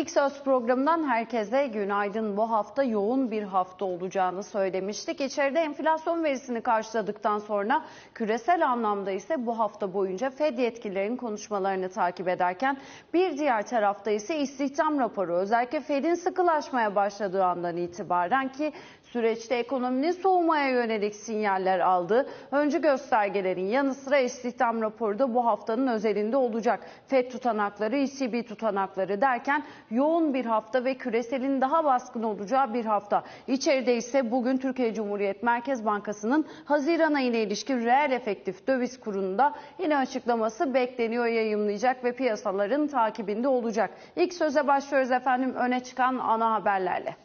İlk Söz programından herkese günaydın. Bu hafta yoğun bir hafta olacağını söylemiştik. İçeride enflasyon verisini karşıladıktan sonra küresel anlamda ise bu hafta boyunca FED yetkililerinin konuşmalarını takip ederken bir diğer tarafta ise istihdam raporu, özellikle FED'in sıkılaşmaya başladığı andan itibaren ki süreçte ekonominin soğumaya yönelik sinyaller aldı. Öncü göstergelerin yanı sıra istihdam raporu da bu haftanın özelinde olacak. FED tutanakları, ECB tutanakları derken yoğun bir hafta ve küreselin daha baskın olacağı bir hafta. İçeride ise bugün Türkiye Cumhuriyet Merkez Bankası'nın Haziran'a ile ilişkin reel efektif döviz kurunda yine açıklaması bekleniyor, yayımlayacak ve piyasaların takibinde olacak. İlk söze başlıyoruz efendim, öne çıkan ana haberlerle.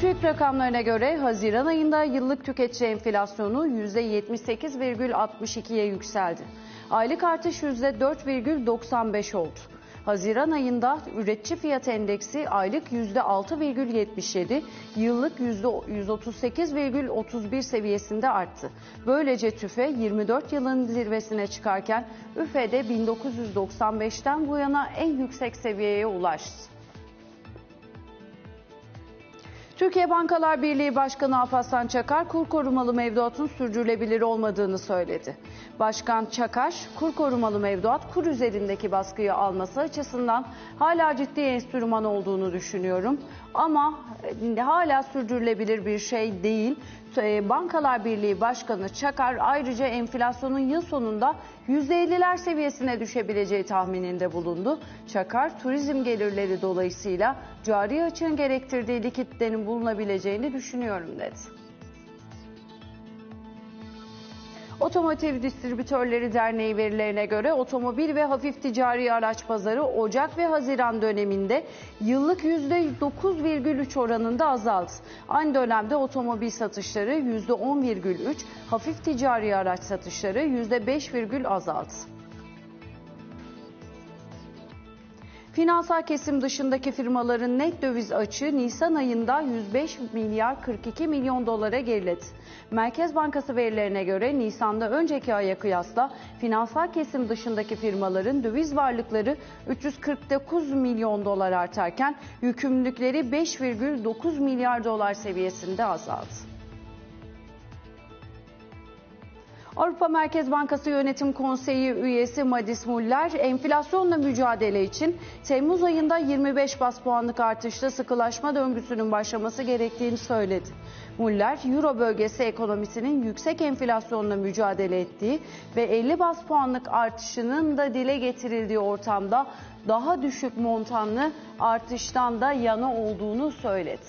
TÜİK rakamlarına göre Haziran ayında yıllık tüketici enflasyonu %78,62'ye yükseldi. Aylık artış %4,95 oldu. Haziran ayında üretici fiyat endeksi aylık %6,77, yıllık %138,31 seviyesinde arttı. Böylece TÜFE 24 yılın zirvesine çıkarken ÜFE'de 1995'ten bu yana en yüksek seviyeye ulaştı. Türkiye Bankalar Birliği Başkanı Alpaslan Çakar, kur korumalı mevduatın sürdürülebilir olmadığını söyledi. Başkan Çakar, kur korumalı mevduat kur üzerindeki baskıyı alması açısından hala ciddi enstrüman olduğunu düşünüyorum. Ama hala sürdürülebilir bir şey değil. Bankalar Birliği Başkanı Çakar ayrıca enflasyonun yıl sonunda %50'ler seviyesine düşebileceği tahmininde bulundu. Çakar, turizm gelirleri dolayısıyla cari açığın gerektirdiği likiditenin bulunabileceğini düşünüyorum dedi. Otomotiv Distribütörleri Derneği verilerine göre otomobil ve hafif ticari araç pazarı Ocak ve Haziran döneminde yıllık %9,3 oranında azaldı. Aynı dönemde otomobil satışları %10,3, hafif ticari araç satışları %5, azaldı. Finansal kesim dışındaki firmaların net döviz açığı Nisan ayında 105 milyar 42 milyon dolara geriledi. Merkez Bankası verilerine göre Nisan'da önceki aya kıyasla finansal kesim dışındaki firmaların döviz varlıkları 349 milyon dolar artarken yükümlülükleri 5,9 milyar dolar seviyesinde azaldı. Avrupa Merkez Bankası Yönetim Konseyi üyesi Madis Muller, enflasyonla mücadele için Temmuz ayında 25 baz puanlık artışla sıkılaşma döngüsünün başlaması gerektiğini söyledi. Muller, Euro bölgesi ekonomisinin yüksek enflasyonla mücadele ettiği ve 50 baz puanlık artışının da dile getirildiği ortamda daha düşük montanlı artıştan da yana olduğunu söyledi.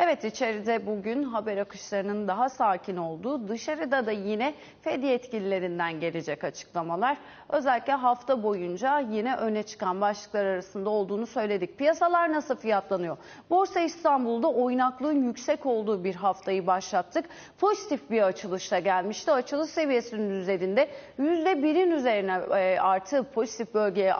Evet, içeride bugün haber akışlarının daha sakin olduğu, dışarıda da yine FED yetkililerinden gelecek açıklamalar özellikle hafta boyunca yine öne çıkan başlıklar arasında olduğunu söyledik. Piyasalar nasıl fiyatlanıyor? Borsa İstanbul'da oynaklığın yüksek olduğu bir haftayı başlattık. Pozitif bir açılışla gelmişti. Açılış seviyesinin üzerinde %1'in üzerine artı pozitif bölgeye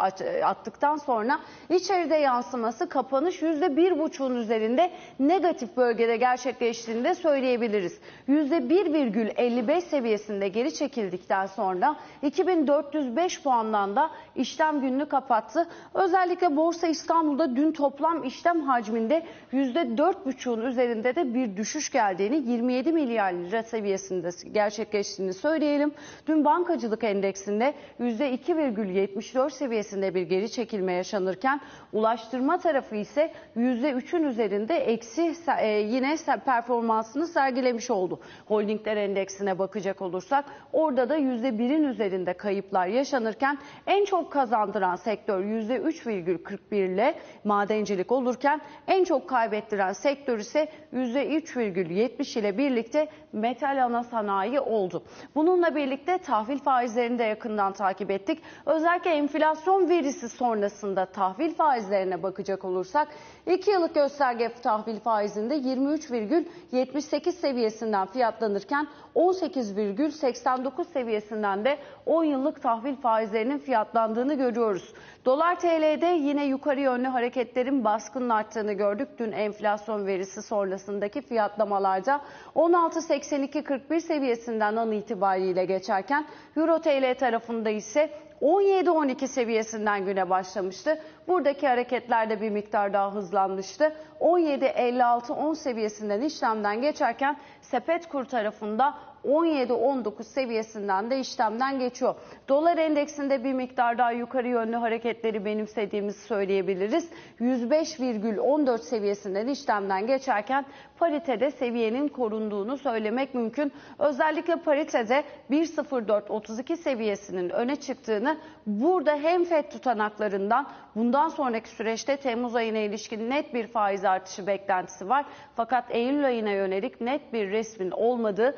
attıktan sonra içeride yansıması kapanış %1,5'un üzerinde negatif bölgede gerçekleştiğini de söyleyebiliriz. %1,55 seviyesinde geri çekildikten sonra 2405 puandan da işlem gününü kapattı. Özellikle Borsa İstanbul'da dün toplam işlem hacminde %4,5'un üzerinde de bir düşüş geldiğini, 27 milyar lira seviyesinde gerçekleştiğini söyleyelim. Dün bankacılık endeksinde %2,74 seviyesinde bir geri çekilme yaşanırken ulaştırma tarafı ise %3'ün üzerinde eksi yine performansını sergilemiş oldu. Holdingler endeksine bakacak olursak orada da %1'in üzerinde kayıplar yaşanırken en çok kazandıran sektör %3,41 ile madencilik olurken en çok kaybettiren sektör ise %3,70 ile birlikte metal ana sanayi oldu. Bununla birlikte tahvil faizlerini de yakından takip ettik. Özellikle enflasyon verisi sonrasında tahvil faizlerine bakacak olursak 2 yıllık gösterge tahvil faizini değerinde 23,78 seviyesinden fiyatlanırken 18,89 seviyesinden de 10 yıllık tahvil faizlerinin fiyatlandığını görüyoruz. Dolar TL'de yine yukarı yönlü hareketlerin baskınlaştığını gördük. Dün enflasyon verisi sonrasındaki fiyatlamalarda 16,82-41 seviyesinden an itibariyle geçerken Euro TL tarafında ise 17-12 seviyesinden güne başlamıştı. Buradaki hareketler de bir miktar daha hızlanmıştı. 17-56-10 seviyesinden işlemden geçerken sepet kur tarafında 17-19 seviyesinden de işlemden geçiyor. Dolar endeksinde bir miktar daha yukarı yönlü hareketleri benimsediğimizi söyleyebiliriz. 105,14 seviyesinden işlemden geçerken paritede seviyenin korunduğunu söylemek mümkün. Özellikle paritede 1,0432 seviyesinin öne çıktığını, burada hem FED tutanaklarından bundan sonraki süreçte Temmuz ayına ilişkin net bir faiz artışı beklentisi var. Fakat Eylül ayına yönelik net bir resmin olmadığı,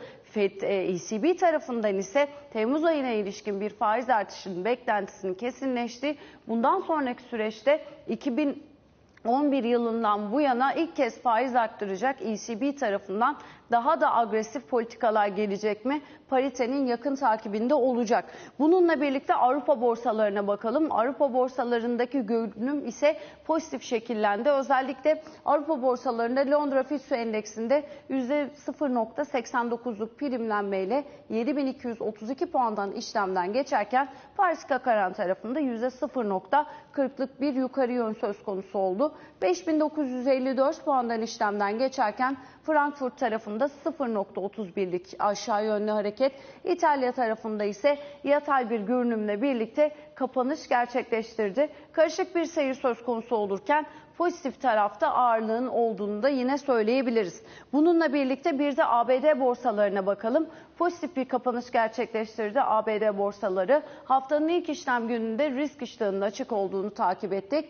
ECB tarafından ise Temmuz ayına ilişkin bir faiz artışının beklentisinin kesinleştiği, bundan sonraki süreçte 2011 yılından bu yana ilk kez faiz arttıracak ECB tarafından daha da agresif politikalar gelecek mi? Paritenin yakın takibinde olacak. Bununla birlikte Avrupa borsalarına bakalım. Avrupa borsalarındaki görünüm ise pozitif şekillendi. Özellikle Avrupa borsalarında Londra FTSE endeksinde %0,89'luk primlenmeyle 7.232 puandan işlemden geçerken Paris CAC tarafında %0,40'lık bir yukarı yön söz konusu oldu. 5.954 puandan işlemden geçerken Frankfurt tarafında 0,31'lik aşağı yönlü hareket. İtalya tarafında ise yatay bir görünümle birlikte kapanış gerçekleştirdi. Karışık bir seyir söz konusu olurken pozitif tarafta ağırlığın olduğunu da yine söyleyebiliriz. Bununla birlikte bir de ABD borsalarına bakalım. Pozitif bir kapanış gerçekleştirdi ABD borsaları. Haftanın ilk işlem gününde risk iştahının açık olduğunu takip ettik.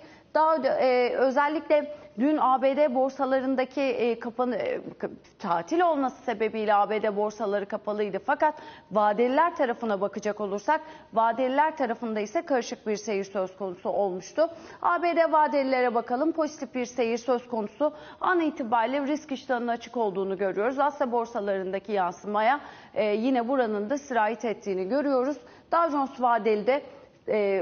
Özellikle dün ABD borsalarındaki tatil olması sebebiyle ABD borsaları kapalıydı. Fakat vadeliler tarafına bakacak olursak, vadeliler tarafında ise karışık bir seyir söz konusu olmuştu. ABD vadelilere bakalım, pozitif bir seyir söz konusu. An itibariyle risk iştahının açık olduğunu görüyoruz. Asya borsalarındaki yansımaya yine buranın da sirayet ettiğini görüyoruz. Dow Jones vadelide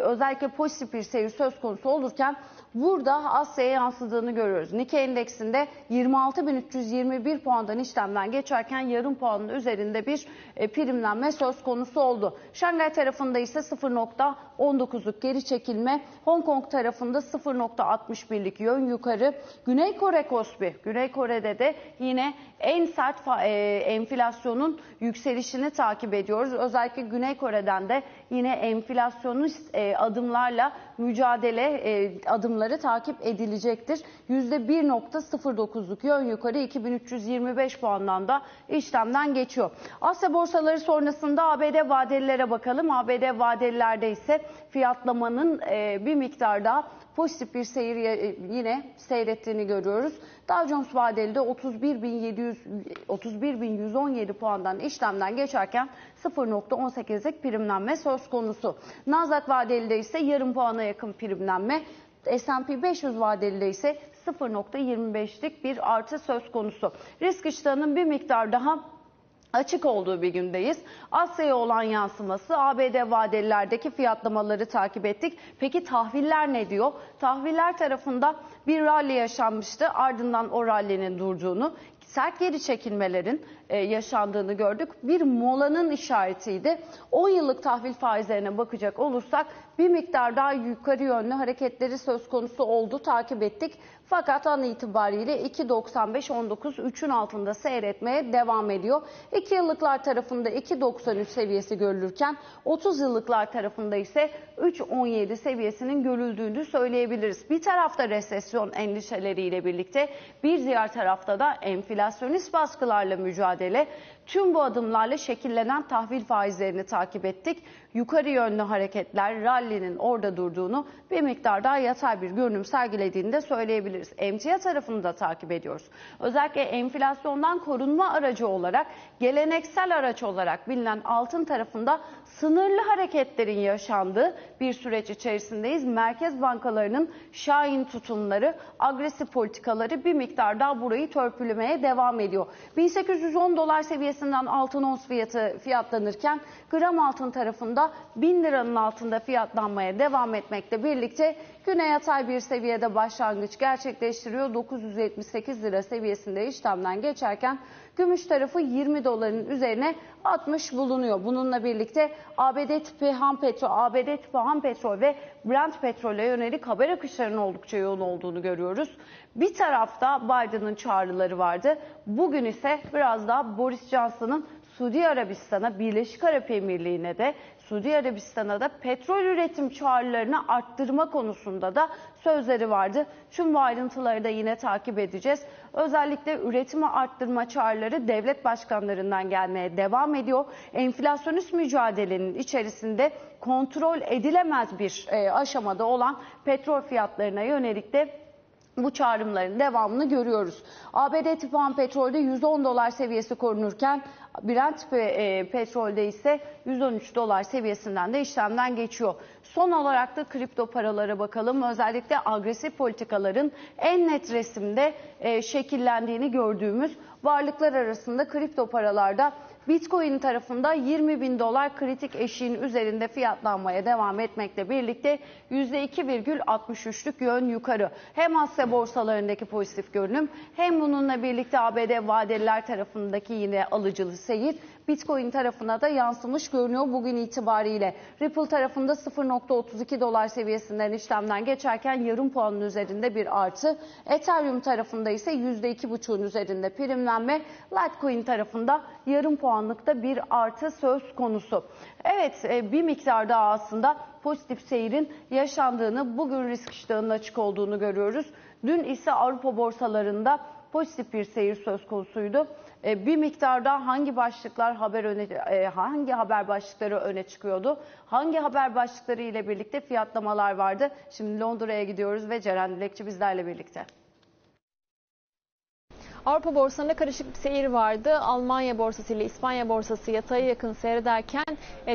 özellikle pozitif bir seyir söz konusu olurken burada Asya'ya yansıdığını görüyoruz. Nikkei endeksinde 26.321 puandan işlemden geçerken yarım puanın üzerinde bir primlenme söz konusu oldu. Şangay tarafında ise 0,19'luk geri çekilme, Hong Kong tarafında 0,61'lik yön yukarı. Güney Kore Kospi, Güney Kore'de de yine en sert enflasyonun yükselişini takip ediyoruz. Özellikle Güney Kore'den de yine enflasyonist adımlarla mücadele adımları takip edilecektir. %1,09'luk yön yukarı 2325 puandan da işlemden geçiyor. Asya borsaları sonrasında ABD vadelilere bakalım. ABD vadelilerde ise fiyatlamanın bir miktar daha pozitif bir seyir yine seyrettiğini görüyoruz. Dow Jones vadelide 31.117 puandan işlemden geçerken 0,18'lik primlenme söz konusu. Nasdaq vadelide ise yarım puana yakın primlenme. S&P 500 vadelide ise 0,25'lik bir artı söz konusu. Risk iştahının bir miktar daha açık olduğu bir gündeyiz. Asya'ya olan yansıması, ABD vadelilerdeki fiyatlamaları takip ettik. Peki tahviller ne diyor? Tahviller tarafında bir rally yaşanmıştı. Ardından o rally'nin durduğunu, sert geri çekilmelerin yaşandığını gördük. Bir molanın işaretiydi. 10 yıllık tahvil faizlerine bakacak olursak bir miktar daha yukarı yönlü hareketleri söz konusu oldu, takip ettik. Fakat an itibariyle 2.95-19 3'ün altında seyretmeye devam ediyor. 2 yıllıklar tarafında 2.93 seviyesi görülürken 30 yıllıklar tarafında ise 3.17 seviyesinin görüldüğünü söyleyebiliriz. Bir tarafta resesyon endişeleriyle birlikte bir diğer tarafta da enflasyonist baskılarla mücadele. Tüm bu adımlarla şekillenen tahvil faizlerini takip ettik. Yukarı yönlü hareketler, rally rallinin orada durduğunu, bir miktar daha yatay bir görünüm sergilediğini de söyleyebiliriz. Emtia tarafını da takip ediyoruz. Özellikle enflasyondan korunma aracı olarak, geleneksel araç olarak bilinen altın tarafında sınırlı hareketlerin yaşandığı bir süreç içerisindeyiz. Merkez bankalarının şahin tutumları, agresif politikaları bir miktar daha burayı törpülemeye devam ediyor. 1810 dolar seviyesinden altın ons fiyatı fiyatlanırken gram altın tarafında 1000 liranın altında fiyatlanmaya devam etmekle birlikte güne yatay bir seviyede başlangıç gerçekleştiriyor. 978 lira seviyesinde işlemden geçerken gümüş tarafı 20 doların üzerine atmış bulunuyor. Bununla birlikte ABD tipi ham petrol ve Brent petrole yönelik haber akışlarının oldukça yoğun olduğunu görüyoruz. Bir tarafta Biden'ın çağrıları vardı. Bugün ise biraz daha Boris Johnson'ın Suudi Arabistan'a, Birleşik Arap Emirliği'ne de, Suudi Arabistan'a da petrol üretim çağrılarını arttırma konusunda da sözleri vardı. Tüm bu ayrıntıları da yine takip edeceğiz. Özellikle üretimi arttırma çağrıları devlet başkanlarından gelmeye devam ediyor. Enflasyonist mücadelenin içerisinde kontrol edilemez bir aşamada olan petrol fiyatlarına yönelik de bu çağrımların devamını görüyoruz. ABD tipi ham petrolde 110 dolar seviyesi korunurken Brent petrolde ise 113 dolar seviyesinden de işlemden geçiyor. Son olarak da kripto paralara bakalım. Özellikle agresif politikaların en net resimde şekillendiğini gördüğümüz varlıklar arasında kripto paralarda Bitcoin tarafında 20.000 dolar kritik eşiğin üzerinde fiyatlanmaya devam etmekle birlikte %2,63'lük yön yukarı. Hem Asya borsalarındaki pozitif görünüm hem bununla birlikte ABD vadeliler tarafındaki yine alıcılı seyir Bitcoin tarafına da yansımış görünüyor bugün itibariyle. Ripple tarafında 0.32 dolar seviyesinden işlemden geçerken yarım puanın üzerinde bir artı. Ethereum tarafında ise %2,5'un üzerinde primlenme. Litecoin tarafında yarım puanlıkta bir artı söz konusu. Evet, bir miktar daha aslında pozitif seyirin yaşandığını, bugün risk iştahının açık olduğunu görüyoruz. Dün ise Avrupa borsalarında pozitif bir seyir söz konusuydu. Bir miktar daha hangi haber başlıkları öne çıkıyordu? Hangi haber başlıkları ile birlikte fiyatlamalar vardı? Şimdi Londra'ya gidiyoruz ve Ceren Dilekçi bizlerle birlikte. Avrupa borsalarında karışık bir seyir vardı. Almanya borsası ile İspanya borsası yataya yakın seyrederken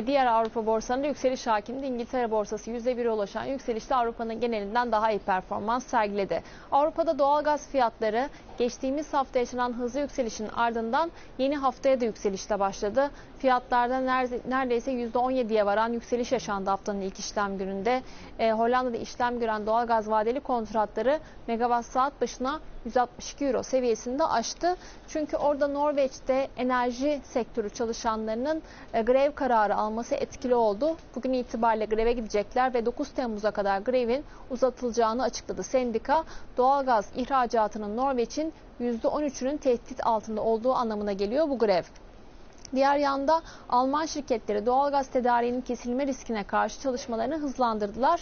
diğer Avrupa borsalarında yükseliş hakimdi. İngiltere borsası %1'e ulaşan yükselişte Avrupa'nın genelinden daha iyi performans sergiledi. Avrupa'da doğalgaz fiyatları geçtiğimiz hafta yaşanan hızlı yükselişin ardından yeni haftaya da yükselişte başladı. Fiyatlarda neredeyse %17'ye varan yükseliş yaşandı haftanın ilk işlem gününde. Hollanda'da işlem gören doğalgaz vadeli kontratları megawatt saat başına 162 euro seviyesinde aştı. Çünkü orada Norveç'te enerji sektörü çalışanlarının grev kararı alması etkili oldu. Bugün itibariyle greve gidecekler ve 9 Temmuz'a kadar grevin uzatılacağını açıkladı. Sendika doğalgaz ihracatının Norveç'in %13'ünün tehdit altında olduğu anlamına geliyor bu grev. Diğer yanda Alman şirketleri doğalgaz tedariğinin kesilme riskine karşı çalışmalarını hızlandırdılar.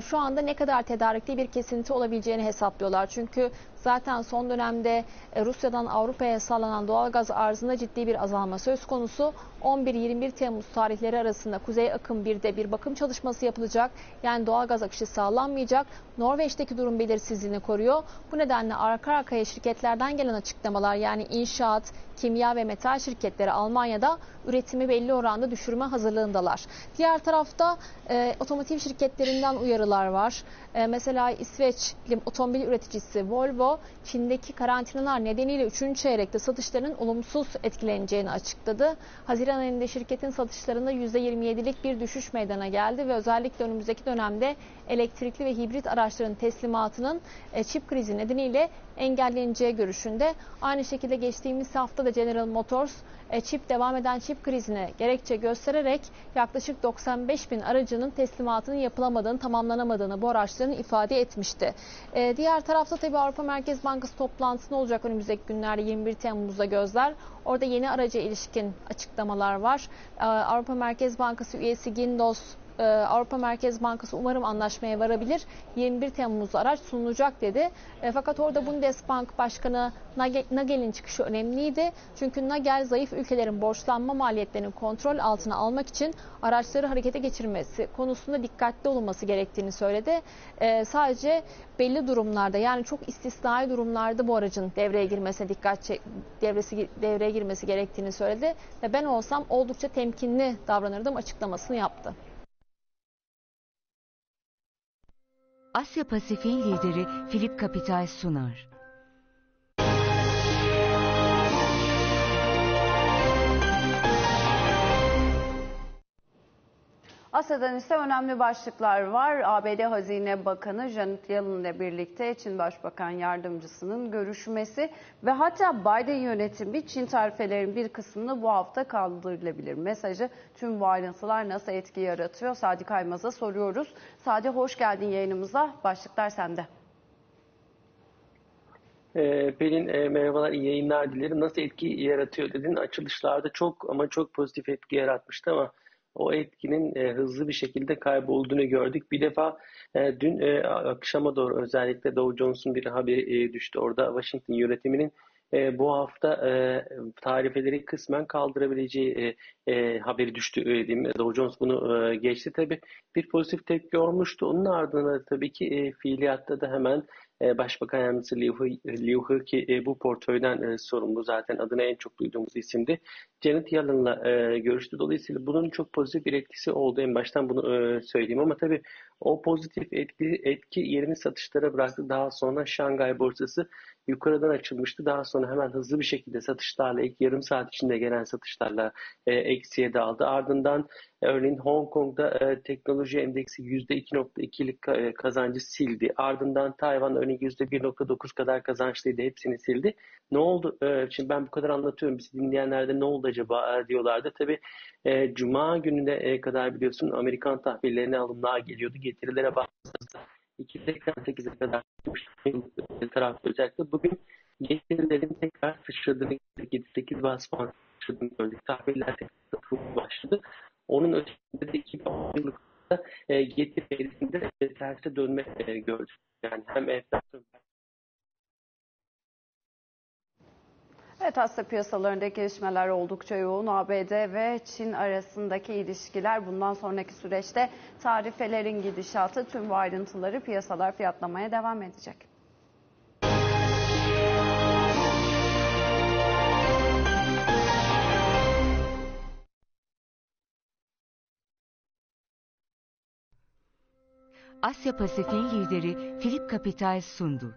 Şu anda ne kadar tedarikli bir kesinti olabileceğini hesaplıyorlar. Çünkü zaten son dönemde Rusya'dan Avrupa'ya sağlanan doğalgaz arzında ciddi bir azalma söz konusu. 11-21 Temmuz tarihleri arasında Kuzey Akım 1'de bir bakım çalışması yapılacak. Yani doğalgaz akışı sağlanmayacak. Norveç'teki durum belirsizliğini koruyor. Bu nedenle arka arkaya şirketlerden gelen açıklamalar, yani inşaat, kimya ve metal şirketleri Almanya'da üretimi belli oranda düşürme hazırlığındalar. Diğer tarafta otomotiv şirketlerinden uyarılar var. Mesela İsveç otomobil üreticisi Volvo, Çin'deki karantinalar nedeniyle 3. çeyrekte satışlarının olumsuz etkileneceğini açıkladı. Haziran ayında şirketin satışlarında %27'lik bir düşüş meydana geldi ve özellikle önümüzdeki dönemde elektrikli ve hibrit araçların teslimatının çip krizi nedeniyle engelleneceği görüşünde. Aynı şekilde geçtiğimiz hafta da General Motors devam eden çip krizine gerekçe göstererek yaklaşık 95.000 aracının teslimatının yapılamadığını, tamamlanamadığını bu araçların ifade etmişti. Diğer tarafta tabii Avrupa Merkez Bankası toplantısı ne olacak önümüzdeki günlerde, 21 Temmuz'da gözler. Orada yeni araca ilişkin açıklamalar var. Avrupa Merkez Bankası üyesi Guindos Avrupa Merkez Bankası umarım anlaşmaya varabilir. 21 Temmuz'da araç sunulacak dedi. Fakat orada Bundesbank Başkanı Nagel'in çıkışı önemliydi. Çünkü Nagel zayıf ülkelerin borçlanma maliyetlerini kontrol altına almak için araçları harekete geçirmesi konusunda dikkatli olunması gerektiğini söyledi. Sadece belli durumlarda, yani çok istisnai durumlarda bu aracın devreye girmesi gerektiğini söyledi ve ben olsam oldukça temkinli davranırdım açıklamasını yaptı. Asya Pasifik'in lideri Philip Capital sunar. Asya'dan ise önemli başlıklar var. ABD Hazine Bakanı Janet Yellen ile birlikte Çin Başbakan Yardımcısının görüşmesi ve hatta Biden yönetimi Çin tarifelerin bir kısmını bu hafta kaldırılabilir mesajı. Tüm bu ayrıntılar nasıl etki yaratıyor? Sadi Kaymaz'a soruyoruz. Sadi, hoş geldin yayınımıza. Başlıklar sende. Pelin, merhabalar, iyi yayınlar dilerim. Nasıl etki yaratıyor dedin. Açılışlarda çok ama çok pozitif etki yaratmıştı ama o etkinin hızlı bir şekilde kaybolduğunu gördük. Bir defa dün akşama doğru özellikle Dow Jones'un bir haberi düştü. Orada Washington yönetiminin bu hafta tarifeleri kısmen kaldırabileceği haberi düştü. Dow Jones bunu geçti. Tabii bir pozitif tepki olmuştu. Onun ardından tabii ki fiiliyatta da hemen Başbakan Yardımcısı Liu He ki bu portföyden sorumlu, zaten adını en çok duyduğumuz isimdi. Janet Yellen'la görüştü. Dolayısıyla bunun çok pozitif bir etkisi oldu. En baştan bunu söyleyeyim ama tabii o pozitif etki yerini satışlara bıraktı. Daha sonra Şangay borsası yukarıdan açılmıştı. Daha sonra hemen hızlı bir şekilde satışlarla, ilk yarım saat içinde gelen satışlarla eksiye daldı. Ardından örneğin Hong Kong'da teknoloji endeksi %2.2'lik kazancı sildi. Ardından Tayvan örneğin %1.9 kadar kazançlıydı. Hepsini sildi. Ne oldu? Şimdi ben bu kadar anlatıyorum. Bizi dinleyenlerde ne oldu acaba diyorlardı. Tabii Cuma gününe kadar biliyorsun Amerikan tahvillerine alımlar geliyordu. Getirilere baktığımızda 2.8'e kadar çıkmış taraf özellikle. Bugün getirilerin tekrar sıçradığını, 7-8 bas puan sıçradığını gördük. Tahviller tekrar başladı. Onun ötesinde de 2010 yıllıkta getirilerinde terse dönme gördük. Yani hem enflasyon. Evet, Asya piyasalarında gelişmeler oldukça yoğun. ABD ve Çin arasındaki ilişkiler, bundan sonraki süreçte tarifelerin gidişatı, tüm bu ayrıntıları piyasalar fiyatlamaya devam edecek. Asya Pasifik'in lideri Philip Capital sundu.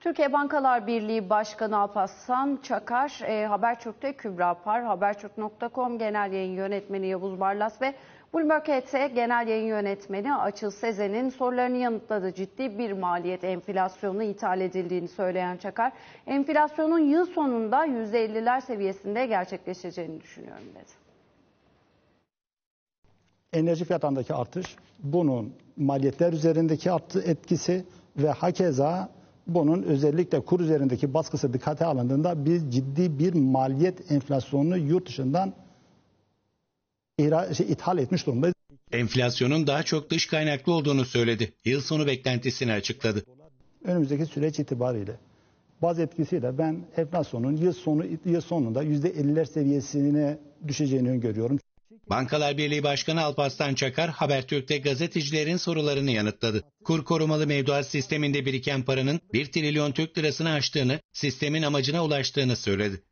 Türkiye Bankalar Birliği Başkanı Alpaslan Çakar, Habertürk'te Kübra Par, Habertürk.com Genel Yayın Yönetmeni Yavuz Barlas ve Bloomberg HT Genel Yayın Yönetmeni Açıl Sezen'in sorularını yanıtladı. Ciddi bir maliyet enflasyonu ithal edildiğini söyleyen Çakar, enflasyonun yıl sonunda %50'ler seviyesinde gerçekleşeceğini düşünüyorum dedi. Enerji fiyatındaki artış, bunun maliyetler üzerindeki etkisi ve hakeza bunun özellikle kur üzerindeki baskısı dikkate alındığında biz ciddi bir maliyet enflasyonunu yurt dışından ithal etmiş durumdayız. Enflasyonun daha çok dış kaynaklı olduğunu söyledi. Yıl sonu beklentisini açıkladı. Önümüzdeki süreç itibariyle baz etkisiyle ben enflasyonun yıl sonunda %50'ler seviyesine düşeceğini öngörüyorum. Bankalar Birliği Başkanı Alpaslan Çakar, Habertürk'te gazetecilerin sorularını yanıtladı. Kur korumalı mevduat sisteminde biriken paranın 1 trilyon Türk lirasını aştığını, sistemin amacına ulaştığını söyledi.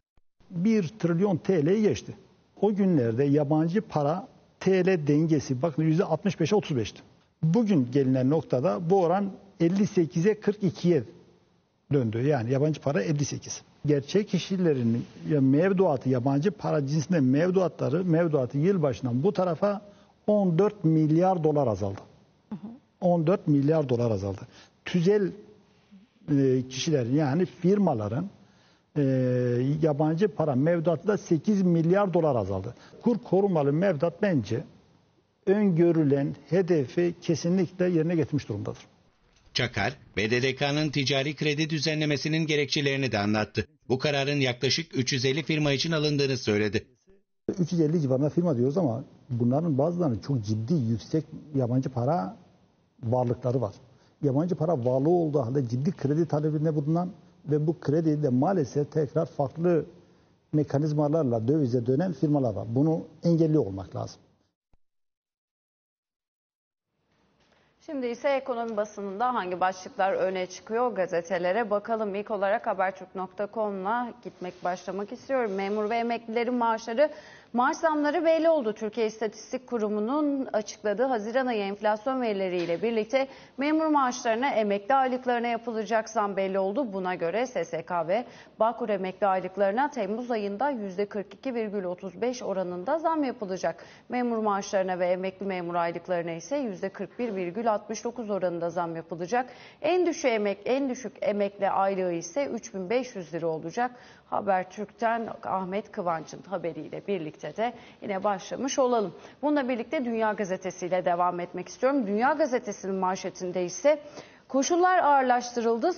1 trilyon TL'yi geçti. O günlerde yabancı para TL dengesi bakın %65'e 35'ti. Bugün gelinen noktada bu oran 58'e 42'ye döndü. Yani yabancı para 58. Gerçek kişilerin mevduatı, yabancı para cinsinde mevduatı yılbaşından bu tarafa 14 milyar dolar azaldı. 14 milyar dolar azaldı. Tüzel kişilerin, yani firmaların yabancı para mevduatı da 8 milyar dolar azaldı. Kur korumalı mevduat bence öngörülen hedefi kesinlikle yerine getirmiş durumdadır. Çakar, BDDK'nın ticari kredi düzenlemesinin gerekçelerini de anlattı. Bu kararın yaklaşık 350 firma için alındığını söyledi. 350 civarında firma diyoruz ama bunların bazılarının çok ciddi yüksek yabancı para varlıkları var. Yabancı para varlığı olduğu halde ciddi kredi talebinde bulunan ve bu krediyi de maalesef tekrar farklı mekanizmalarla dövize dönen firmalar var. Bunu engelli olmak lazım. Şimdi ise ekonomi basınında hangi başlıklar öne çıkıyor gazetelere bakalım. İlk olarak Habertürk.com'la başlamak istiyorum. Memur ve emeklilerin maaş zamları belli oldu. Türkiye İstatistik Kurumu'nun açıkladığı Haziran ayı enflasyon verileriyle birlikte memur maaşlarına, emekli aylıklarına yapılacak zam belli oldu. Buna göre SSK ve Bağkur emekli aylıklarına Temmuz ayında %42,35 oranında zam yapılacak. Memur maaşlarına ve emekli memur aylıklarına ise %41,69 oranında zam yapılacak. En düşük emekli aylığı ise 3.500 lira olacak. Habertürk'ten Ahmet Kıvanç'ın haberiyle birlikte de yine başlamış olalım. Bununla birlikte Dünya Gazetesi ile devam etmek istiyorum. Dünya Gazetesi'nin manşetinde ise koşullar ağırlaştırıldı,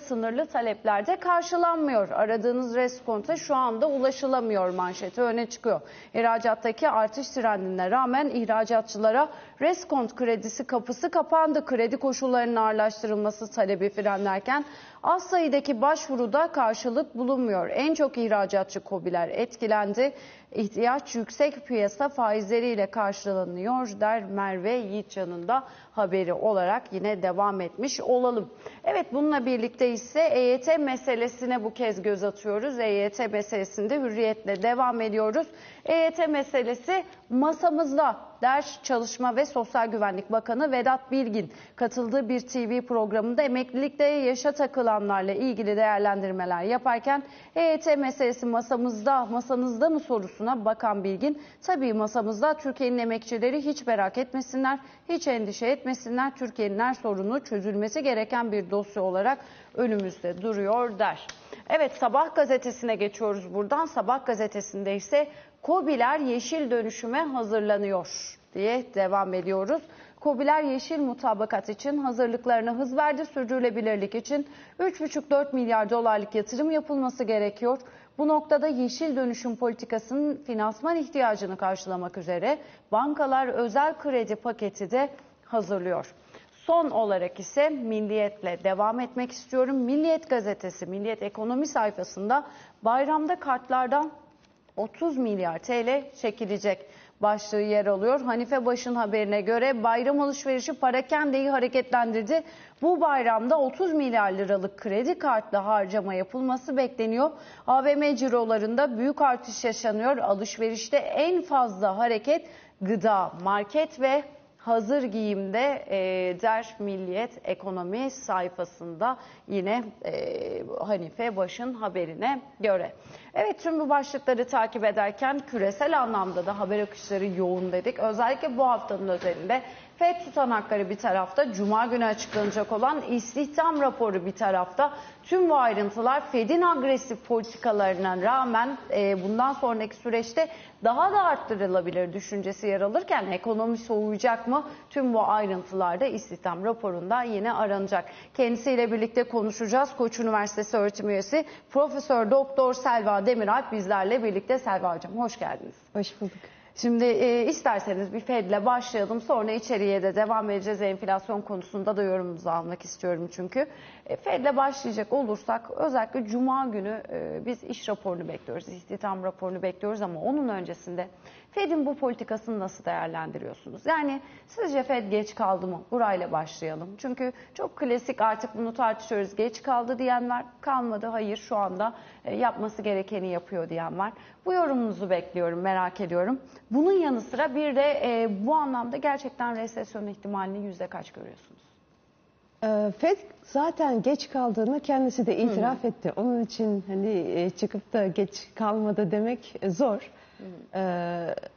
sınırlı taleplerde karşılanmıyor. Aradığınız reskonta şu anda ulaşılamıyor manşeti öne çıkıyor. İhracattaki artış trendine rağmen ihracatçılara reskont kredisi kapısı kapandı. Kredi koşullarının ağırlaştırılması talebi frenlerken az sayıdaki başvuruda karşılık bulunmuyor. En çok ihracatçı KOBİ'ler etkilendi. İhtiyaç yüksek piyasa faizleriyle karşılanıyor der Merve Yiğitcan'ın da haberi olarak yine devam etmiş olalım. Evet, bununla birlikte ise EYT meselesine bu kez göz atıyoruz. EYT meselesinde Hürriyet'le devam ediyoruz. EYT meselesi masamızda der Çalışma ve Sosyal Güvenlik Bakanı Vedat Bilgin. Katıldığı bir TV programında emeklilikte yaşa takılanlarla ilgili değerlendirmeler yaparken EYT meselesi masanızda mı sorusuna bakan Bilgin, tabii masamızda, Türkiye'nin emekçileri hiç merak etmesinler, hiç endişe etmesinler, Türkiye'nin her sorunu çözülmesi gereken bir dosya olarak önümüzde duruyor der. Evet, Sabah gazetesine geçiyoruz buradan. Sabah gazetesinde ise KOBİ'ler yeşil dönüşüme hazırlanıyor diye devam ediyoruz. KOBİ'ler yeşil mutabakat için hazırlıklarına hız verdi. Sürdürülebilirlik için 3,5-4 milyar dolarlık yatırım yapılması gerekiyor. Bu noktada yeşil dönüşüm politikasının finansman ihtiyacını karşılamak üzere bankalar özel kredi paketi de hazırlıyor. Son olarak ise Milliyet'le devam etmek istiyorum. Milliyet gazetesi, Milliyet ekonomi sayfasında bayramda kartlardan 30 milyar TL çekilecek başlığı yer alıyor. Hanife Baş'ın haberine göre bayram alışverişi parakendeyi hareketlendirdi. Bu bayramda 30 milyar liralık kredi kartlı harcama yapılması bekleniyor. AVM cirolarında büyük artış yaşanıyor. Alışverişte en fazla hareket gıda, market ve hazır giyimde der Milliyet ekonomi sayfasında yine Hanife Baş'ın haberine göre. Evet, tüm bu başlıkları takip ederken küresel anlamda da haber akışları yoğun dedik. Özellikle bu haftanın özelinde FED tutanakları bir tarafta, Cuma günü açıklanacak olan istihdam raporu bir tarafta. Tüm bu ayrıntılar FED'in agresif politikalarına rağmen bundan sonraki süreçte daha da arttırılabilir düşüncesi yer alırken ekonomi soğuyacak mı? Tüm bu ayrıntılarda istihdam raporunda yine aranacak. Kendisiyle birlikte konuşacağız. Koç Üniversitesi öğretim üyesi Profesör Doktor Selva Demiralp bizlerle birlikte. Selva Hocam, hoş geldiniz. Hoş bulduk. Şimdi isterseniz bir FED'le başlayalım, sonra içeriye de devam edeceğiz. Enflasyon konusunda da yorumunuzu almak istiyorum çünkü. FED'le başlayacak olursak özellikle Cuma günü biz iş raporunu bekliyoruz, istihdam raporunu bekliyoruz ama onun öncesinde FED'in bu politikasını nasıl değerlendiriyorsunuz? Yani sizce FED geç kaldı mı? Burayla başlayalım. Çünkü çok klasik, artık bunu tartışıyoruz. Geç kaldı diyen var, kalmadı, hayır şu anda yapması gerekeni yapıyor diyen var. Bu yorumunuzu bekliyorum, merak ediyorum. Bunun yanı sıra bir de bu anlamda gerçekten resesyon ihtimalini %kaç görüyorsunuz? FED zaten geç kaldığını kendisi de itiraf etti. Onun için hani çıkıp da geç kalmadı demek zor.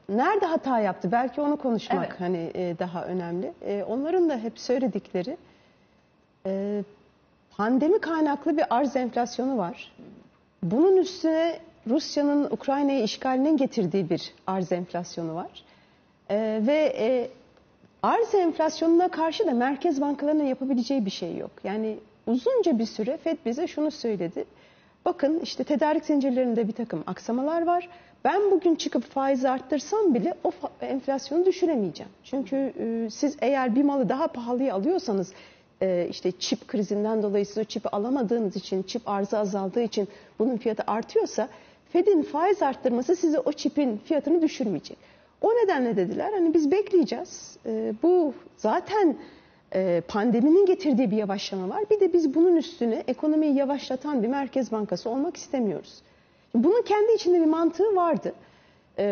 Nerede hata yaptı? Belki onu konuşmak hani daha önemli. Onların da hep söyledikleri pandemi kaynaklı bir arz enflasyonu var. Bunun üstüne Rusya'nın Ukrayna'yı işgalinin getirdiği bir arz enflasyonu var. Arz enflasyonuna karşı da merkez bankalarının yapabileceği bir şey yok. Yani uzunca bir süre FED bize şunu söyledi. Bakın işte tedarik zincirlerinde bir takım aksamalar var. Ben bugün çıkıp faiz arttırsam bile o enflasyonu düşüremeyeceğim. Çünkü siz eğer bir malı daha pahalıya alıyorsanız, işte çip krizinden dolayı siz o çipi alamadığınız için, çip arzı azaldığı için bunun fiyatı artıyorsa, FED'in faiz arttırması size o çipin fiyatını düşürmeyecek. O nedenle dediler hani biz bekleyeceğiz. Bu zaten pandeminin getirdiği bir yavaşlama var. Bir de biz bunun üstüne ekonomiyi yavaşlatan bir merkez bankası olmak istemiyoruz. Bunun kendi içinde bir mantığı vardı.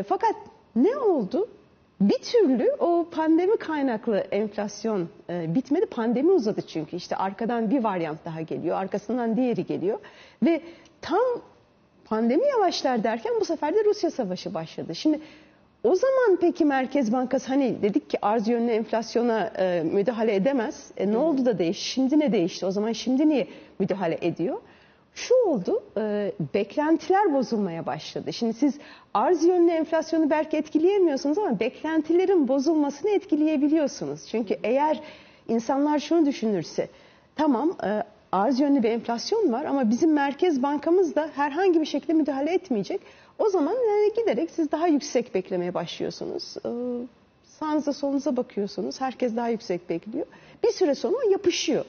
Fakat ne oldu? Bir türlü o pandemi kaynaklı enflasyon bitmedi. Pandemi uzadı çünkü. İşte arkadan bir varyant daha geliyor. Arkasından diğeri geliyor. Ve tam pandemi yavaşlar derken bu sefer de Rusya savaşı başladı. Şimdi o zaman peki Merkez Bankası hani dedik ki arz yönlü enflasyona müdahale edemez. Ne oldu da değişti? Şimdi ne değişti? O zaman şimdi niye müdahale ediyor? Şu oldu, beklentiler bozulmaya başladı. Şimdi siz arz yönlü enflasyonu belki etkileyemiyorsunuz ama beklentilerin bozulmasını etkileyebiliyorsunuz. Çünkü eğer insanlar şunu düşünürse, tamam arz yönlü bir enflasyon var ama bizim merkez bankamız da herhangi bir şekilde müdahale etmeyecek. O zaman giderek siz daha yüksek beklemeye başlıyorsunuz. Sağınıza solunuza bakıyorsunuz, herkes daha yüksek bekliyor. Bir süre sonra yapışıyor.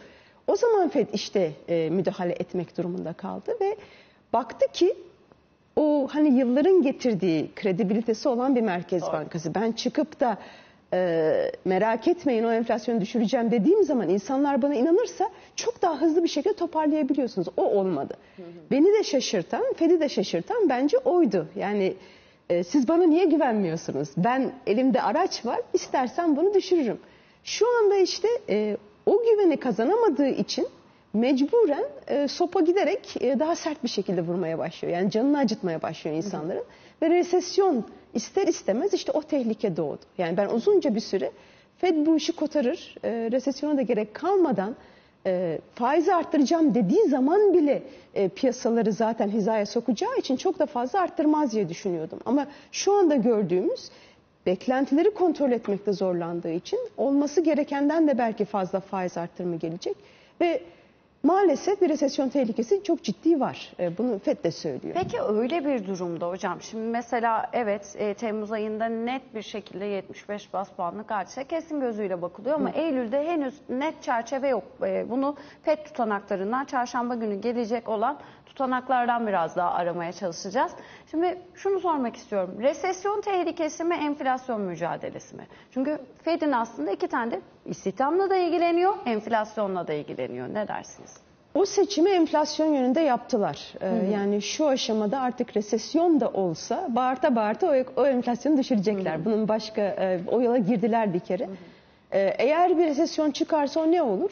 O zaman FED işte müdahale etmek durumunda kaldı ve baktı ki o hani yılların getirdiği kredibilitesi olan bir merkez bankası. Ben çıkıp da merak etmeyin o enflasyonu düşüreceğim dediğim zaman insanlar bana inanırsa çok daha hızlı bir şekilde toparlayabiliyorsunuz. O olmadı. Beni de şaşırtan, FED'i de şaşırtan bence oydu. Yani siz bana niye güvenmiyorsunuz? Ben elimde araç var, istersen bunu düşürürüm. Şu anda işte o güveni kazanamadığı için mecburen sopa giderek daha sert bir şekilde vurmaya başlıyor. Yani canını acıtmaya başlıyor insanların. Ve resesyon ister istemez işte o tehlike doğdu. Yani ben uzunca bir süre FED bu işi kotarır, resesyona da gerek kalmadan faizi arttıracağım dediği zaman bile piyasaları zaten hizaya sokacağı için çok da fazla arttırmaz diye düşünüyordum. Ama şu anda gördüğümüz beklentileri kontrol etmekte zorlandığı için olması gerekenden de belki fazla faiz arttırımı gelecek. Ve maalesef bir resesyon tehlikesi çok ciddi var. Bunu FED de söylüyor. Peki öyle bir durumda hocam. Şimdi mesela evet Temmuz ayında net bir şekilde 75 bas puanlık artışa kesin gözüyle bakılıyor ama Eylül'de henüz net çerçeve yok. Bunu FED tutanaklarından çarşamba günü gelecek olan tutanaklardan biraz daha aramaya çalışacağız. Şimdi şunu sormak istiyorum. Resesyon tehlikesi mi, enflasyon mücadelesi mi? Çünkü FED'in aslında iki tane de istihdamla da ilgileniyor, enflasyonla da ilgileniyor. Ne dersiniz? O seçimi enflasyon yönünde yaptılar. Yani şu aşamada artık resesyon da olsa bağırta bağırta o enflasyonu düşürecekler. Bunun başka o yola girdiler bir kere. Eğer bir resesyon çıkarsa o ne olur?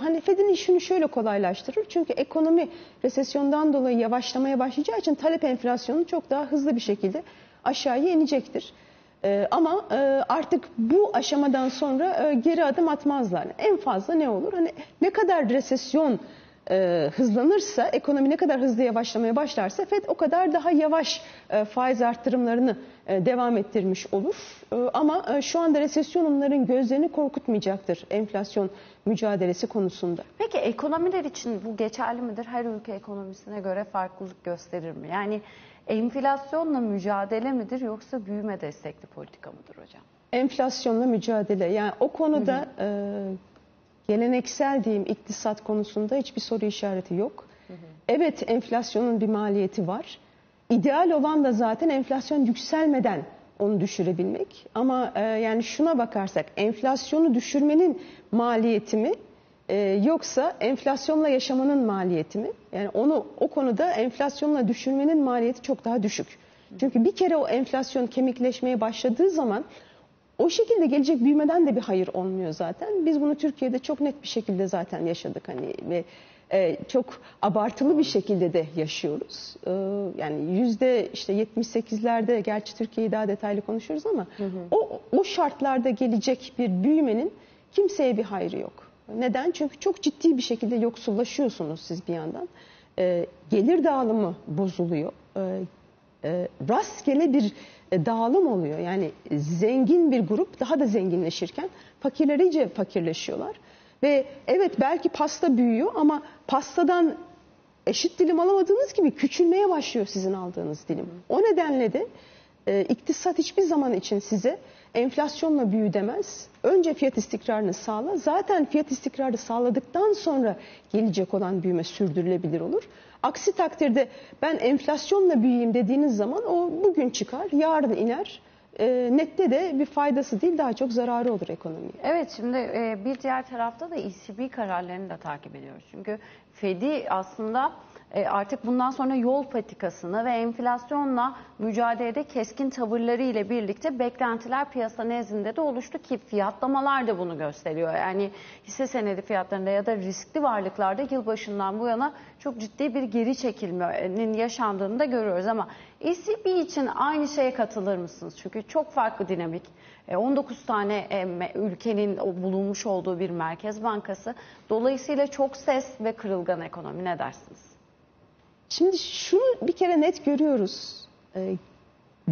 Hani FED'in işini şöyle kolaylaştırır. Çünkü ekonomi resesyondan dolayı yavaşlamaya başlayacağı için talep enflasyonu çok daha hızlı bir şekilde aşağıya inecektir. Ama artık bu aşamadan sonra geri adım atmazlar. En fazla ne olur? Hani ne kadar resesyon hızlanırsa, ekonomi ne kadar hızlı yavaşlamaya başlarsa FED o kadar daha yavaş faiz arttırımlarını devam ettirmiş olur. Ama şu anda resesyon onların gözlerini korkutmayacaktır enflasyon mücadelesi konusunda. Peki ekonomiler için bu geçerli midir? Her ülke ekonomisine göre farklılık gösterir mi? Yani enflasyonla mücadele midir yoksa büyüme destekli politika mıdır hocam? Enflasyonla mücadele. Yani o konuda geleneksel diyeyim iktisat konusunda hiçbir soru işareti yok. Evet enflasyonun bir maliyeti var. İdeal olan da zaten enflasyon yükselmeden onu düşürebilmek. Ama yani şuna bakarsak enflasyonu düşürmenin maliyeti mi yoksa enflasyonla yaşamanın maliyeti mi? Yani onu o konuda enflasyonla düşürmenin maliyeti çok daha düşük. Çünkü bir kere o enflasyon kemikleşmeye başladığı zaman o şekilde gelecek büyümeden de bir hayır olmuyor zaten. Biz bunu Türkiye'de çok net bir şekilde zaten yaşadık hani ve çok abartılı bir şekilde de yaşıyoruz. Yani %78'lerde gerçi Türkiye'yi daha detaylı konuşuruz ama o şartlarda gelecek bir büyümenin kimseye bir hayrı yok. Neden? Çünkü çok ciddi bir şekilde yoksullaşıyorsunuz siz bir yandan. Gelir dağılımı bozuluyor. Rastgele bir dağılım oluyor. Yani zengin bir grup daha da zenginleşirken fakirler iyice fakirleşiyorlar. Ve evet belki pasta büyüyor ama pastadan eşit dilim alamadığınız gibi küçülmeye başlıyor sizin aldığınız dilim. O nedenle de iktisat hiçbir zaman için size enflasyonla büyü demez. Önce fiyat istikrarını sağla. Zaten fiyat istikrarı sağladıktan sonra gelecek olan büyüme sürdürülebilir olur. Aksi takdirde ben enflasyonla büyüyeyim dediğiniz zaman o bugün çıkar, yarın iner. Nette de bir faydası değil, daha çok zararı olur ekonomiye. Evet, şimdi bir diğer tarafta da ECB kararlarını da takip ediyoruz. Çünkü FED'i aslında artık bundan sonra yol patikasını ve enflasyonla mücadelede keskin tavırları ile birlikte beklentiler piyasa nezdinde de oluştu ki fiyatlamalar da bunu gösteriyor. Yani hisse senedi fiyatlarında ya da riskli varlıklarda yılbaşından bu yana çok ciddi bir geri çekilmenin yaşandığını da görüyoruz. Ama ECB için aynı şeye katılır mısınız? Çünkü çok farklı dinamik. 19 tane ülkenin bulunmuş olduğu bir merkez bankası. Dolayısıyla çok ses ve kırılgan ekonomi, ne dersiniz? Şimdi şunu bir kere net görüyoruz.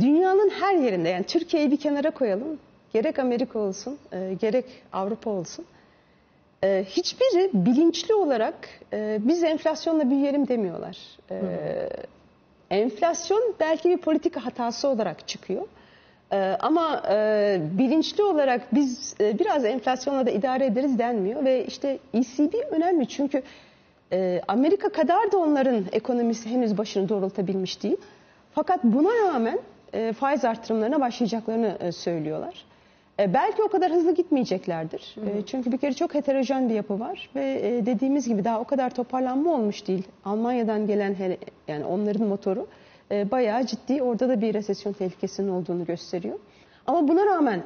Dünyanın her yerinde, yani Türkiye'yi bir kenara koyalım. Gerek Amerika olsun, gerek Avrupa olsun. Hiçbiri bilinçli olarak biz enflasyonla büyüyelim demiyorlar. Enflasyon belki bir politika hatası olarak çıkıyor. Ama bilinçli olarak biz biraz enflasyonla da idare ederiz denmiyor. Ve işte ECB önemli çünkü... Amerika kadar da onların ekonomisi henüz başını doğrultabilmiş değil. Fakat buna rağmen faiz artırımlarına başlayacaklarını söylüyorlar. Belki o kadar hızlı gitmeyeceklerdir. Çünkü bir kere çok heterojen bir yapı var ve dediğimiz gibi daha o kadar toparlanma olmuş değil. Almanya'dan gelen, yani onların motoru bayağı ciddi. Orada da bir resesyon tehlikesinin olduğunu gösteriyor. Ama buna rağmen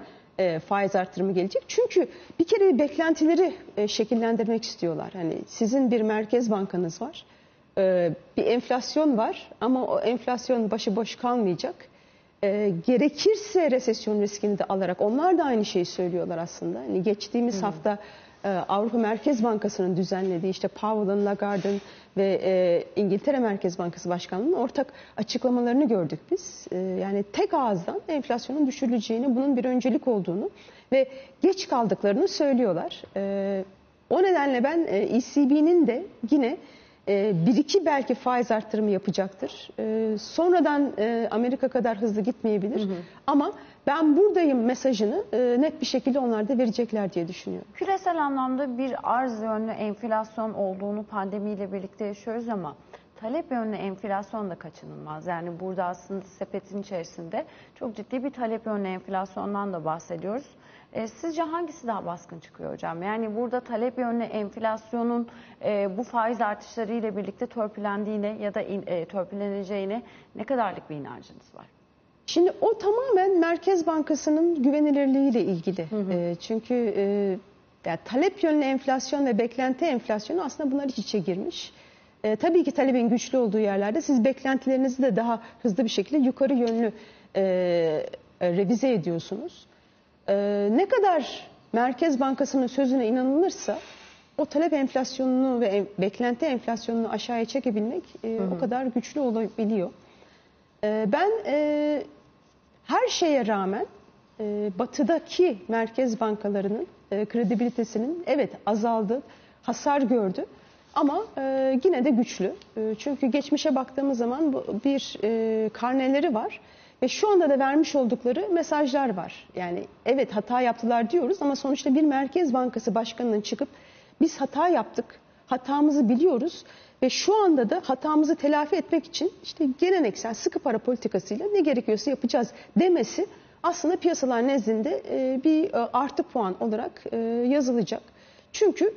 faiz artırımı gelecek. Çünkü bir kere beklentileri şekillendirmek istiyorlar. Hani sizin bir merkez bankanız var. Bir enflasyon var ama o enflasyon başıboş kalmayacak. Gerekirse resesyon riskini de alarak, onlar da aynı şeyi söylüyorlar aslında. Hani geçtiğimiz hafta Avrupa Merkez Bankası'nın düzenlediği, işte Powell'ın, Lagarde'ın ve İngiltere Merkez Bankası Başkanı'nın ortak açıklamalarını gördük biz. Yani tek ağızdan enflasyonun düşürüleceğini, bunun bir öncelik olduğunu ve geç kaldıklarını söylüyorlar. O nedenle ben ECB'nin de yine bir iki belki faiz artırımı yapacaktır. Sonradan Amerika kadar hızlı gitmeyebilir. Ama ben buradayım mesajını net bir şekilde onlar da verecekler diye düşünüyorum. Küresel anlamda bir arz yönlü enflasyon olduğunu pandemiyle birlikte yaşıyoruz ama talep yönlü enflasyon da kaçınılmaz. Yani burada aslında sepetin içerisinde çok ciddi bir talep yönlü enflasyondan da bahsediyoruz. Sizce hangisi daha baskın çıkıyor hocam? Yani burada talep yönlü enflasyonun bu faiz artışları ile birlikte törpülendiğine ya da törpüleneceğine ne kadarlık bir inancınız var? Şimdi o tamamen Merkez Bankası'nın güvenilirliği ile ilgili. Çünkü yani talep yönlü enflasyon ve beklenti enflasyonu aslında bunlar iç içe girmiş. Tabii ki talebin güçlü olduğu yerlerde siz beklentilerinizi de daha hızlı bir şekilde yukarı yönlü revize ediyorsunuz. Ne kadar Merkez Bankası'nın sözüne inanılırsa o talep enflasyonunu ve beklenti enflasyonunu aşağıya çekebilmek o kadar güçlü olabiliyor. Ben her şeye rağmen batıdaki merkez bankalarının kredibilitesinin evet azaldı, hasar gördü. Ama yine de güçlü. Çünkü geçmişe baktığımız zaman bir karneleri var. Ve şu anda da vermiş oldukları mesajlar var. Yani evet hata yaptılar diyoruz ama sonuçta bir merkez bankası başkanının çıkıp biz hata yaptık, hatamızı biliyoruz ve şu anda da hatamızı telafi etmek için işte geleneksel sıkı para politikasıyla ne gerekiyorsa yapacağız demesi aslında piyasalar nezdinde bir artı puan olarak yazılacak. Çünkü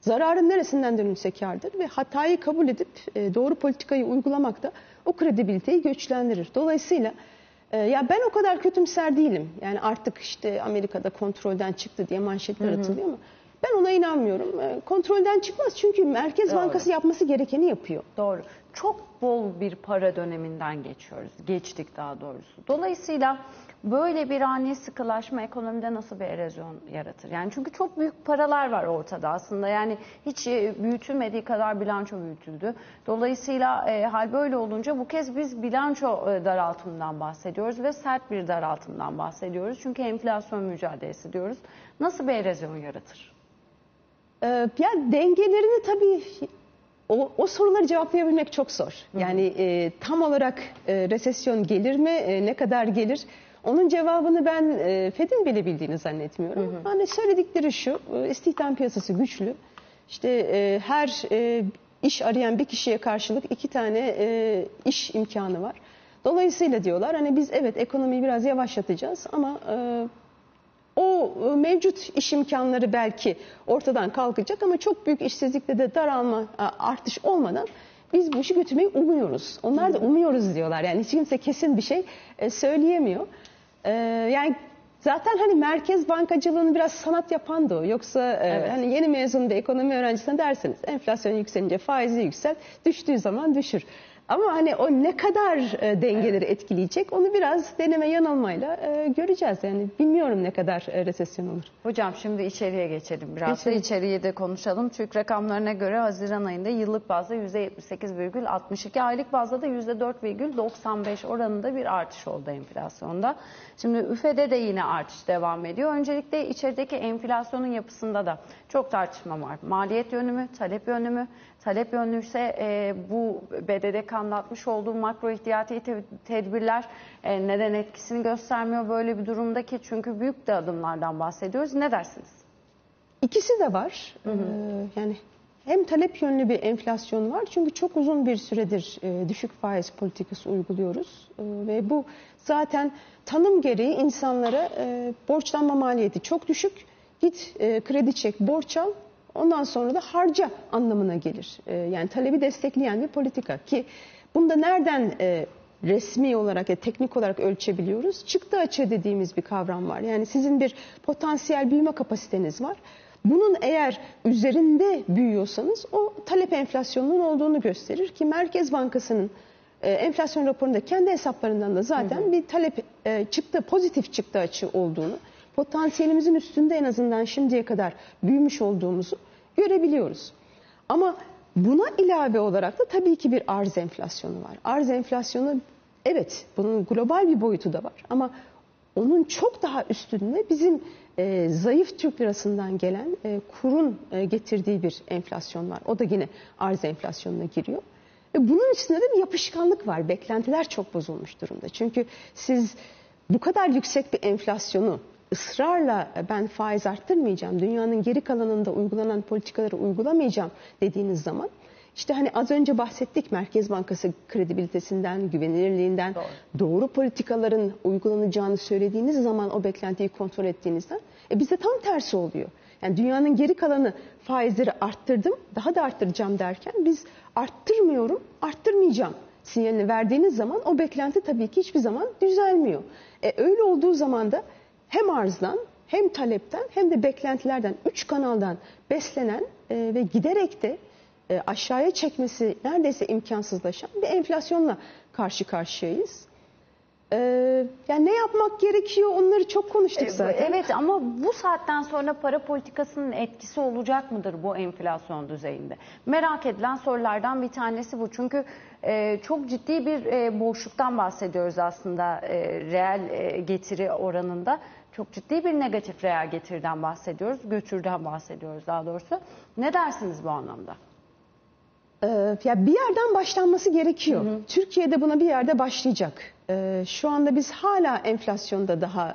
zararın neresinden dönülse kârdır ve hatayı kabul edip doğru politikayı uygulamak da o kredibiliteyi güçlendirir. Dolayısıyla ya ben o kadar kötümser değilim. Yani artık işte Amerika'da kontrolden çıktı diye manşetler atılıyor ama ben ona inanmıyorum. Kontrolden çıkmaz çünkü Merkez Bankası yapması gerekeni yapıyor. Doğru. Çok bol bir para döneminden geçiyoruz. Geçtik daha doğrusu. Dolayısıyla böyle bir ani sıkılaşma ekonomide nasıl bir erozyon yaratır? Yani çünkü çok büyük paralar var ortada aslında. Yani hiç büyütülmediği kadar bilanço büyütüldü. Dolayısıyla hal böyle olunca bu kez biz bilanço daraltımından bahsediyoruz ve sert bir daraltımdan bahsediyoruz. Çünkü enflasyon mücadelesi diyoruz. Nasıl bir erozyon yaratır? Ya dengelerini tabii O soruları cevaplayabilmek çok zor. Yani tam olarak resesyon gelir mi, ne kadar gelir? Onun cevabını ben FED'in bile bildiğini zannetmiyorum. Hani söyledikleri şu, istihdam piyasası güçlü. İşte her iş arayan bir kişiye karşılık 2 tane iş imkanı var. Dolayısıyla diyorlar hani biz evet ekonomiyi biraz yavaşlatacağız ama o mevcut iş imkanları belki ortadan kalkacak ama çok büyük işsizlikte de daralma, artış olmadan biz bu işi götürmeyi umuyoruz. Onlar da umuyoruz diyorlar. Yani hiç kimse kesin bir şey söyleyemiyor. Yani zaten hani merkez bankacılığını biraz sanat yapan da o. Yoksa evet, hani yeni mezun bir ekonomi öğrencisine derseniz enflasyon yükselince faizi yükselt, düştüğü zaman düşür. Ama hani o ne kadar dengeleri etkileyecek onu biraz deneme yanılmayla göreceğiz. Yani bilmiyorum ne kadar resesyon olur. Hocam şimdi içeriye geçelim biraz da içeriye de konuşalım. TÜİK rakamlarına göre Haziran ayında yıllık bazda %78,62, aylık bazda da %4,95 oranında bir artış oldu enflasyonda. Şimdi ÜFE'de de yine artış devam ediyor. Öncelikle içerideki enflasyonun yapısında da çok tartışma var. Maliyet yönü mü, talep yönü mü? Talep yönlüyse bu BDDK anlatmış olduğu makro ihtiyati tedbirler neden etkisini göstermiyor böyle bir durumdaki? Çünkü büyük de adımlardan bahsediyoruz. Ne dersiniz? İkisi de var. Yani hem talep yönlü bir enflasyon var. Çünkü çok uzun bir süredir düşük faiz politikası uyguluyoruz. Ve bu zaten tanım gereği insanlara borçlanma maliyeti çok düşük. Git kredi çek, borç al. Ondan sonra da harca anlamına gelir. Yani talebi destekleyen bir politika ki bunu da nereden resmi olarak ya teknik olarak ölçebiliyoruz? Çıktı açığı dediğimiz bir kavram var. Yani sizin bir potansiyel büyüme kapasiteniz var. Bunun eğer üzerinde büyüyorsanız o talep enflasyonunun olduğunu gösterir ki Merkez Bankası'nın enflasyon raporunda kendi hesaplarından da zaten bir talep çıktı, pozitif çıktı açığı olduğunu, potansiyelimizin üstünde en azından şimdiye kadar büyümüş olduğumuzu görebiliyoruz. Ama buna ilave olarak da tabii ki bir arz enflasyonu var. Arz enflasyonu evet bunun global bir boyutu da var ama onun çok daha üstünde bizim zayıf Türk lirasından gelen kurun getirdiği bir enflasyon var. O da yine arz enflasyonuna giriyor. Bunun üstünde de bir yapışkanlık var. Beklentiler çok bozulmuş durumda. Çünkü siz bu kadar yüksek bir enflasyonu ısrarla ben faiz arttırmayacağım, dünyanın geri kalanında uygulanan politikaları uygulamayacağım dediğiniz zaman işte hani az önce bahsettik Merkez Bankası kredibilitesinden, güvenilirliğinden, doğru politikaların uygulanacağını söylediğiniz zaman o beklentiyi kontrol ettiğinizden bizde tam tersi oluyor. Yani dünyanın geri kalanı faizleri arttırdım, daha da arttıracağım derken biz arttırmıyorum, arttırmayacağım sinyalini verdiğiniz zaman o beklenti tabii ki hiçbir zaman düzelmiyor. Öyle olduğu zaman da hem arzdan, hem talepten, hem de beklentilerden, 3 kanaldan beslenen ve giderek de aşağıya çekmesi neredeyse imkansızlaşan bir enflasyonla karşı karşıyayız. Yani ne yapmak gerekiyor onları çok konuştuk zaten. Evet ama bu saatten sonra para politikasının etkisi olacak mıdır bu enflasyon düzeyinde? Merak edilen sorulardan bir tanesi bu. Çünkü çok ciddi bir boşluktan bahsediyoruz aslında reel getiri oranında. Çok ciddi bir negatif reel getiriden bahsediyoruz. Götürden bahsediyoruz daha doğrusu. Ne dersiniz bu anlamda? Ya bir yerden başlanması gerekiyor. Türkiye'de buna bir yerde başlayacak. Şu anda biz hala enflasyonda daha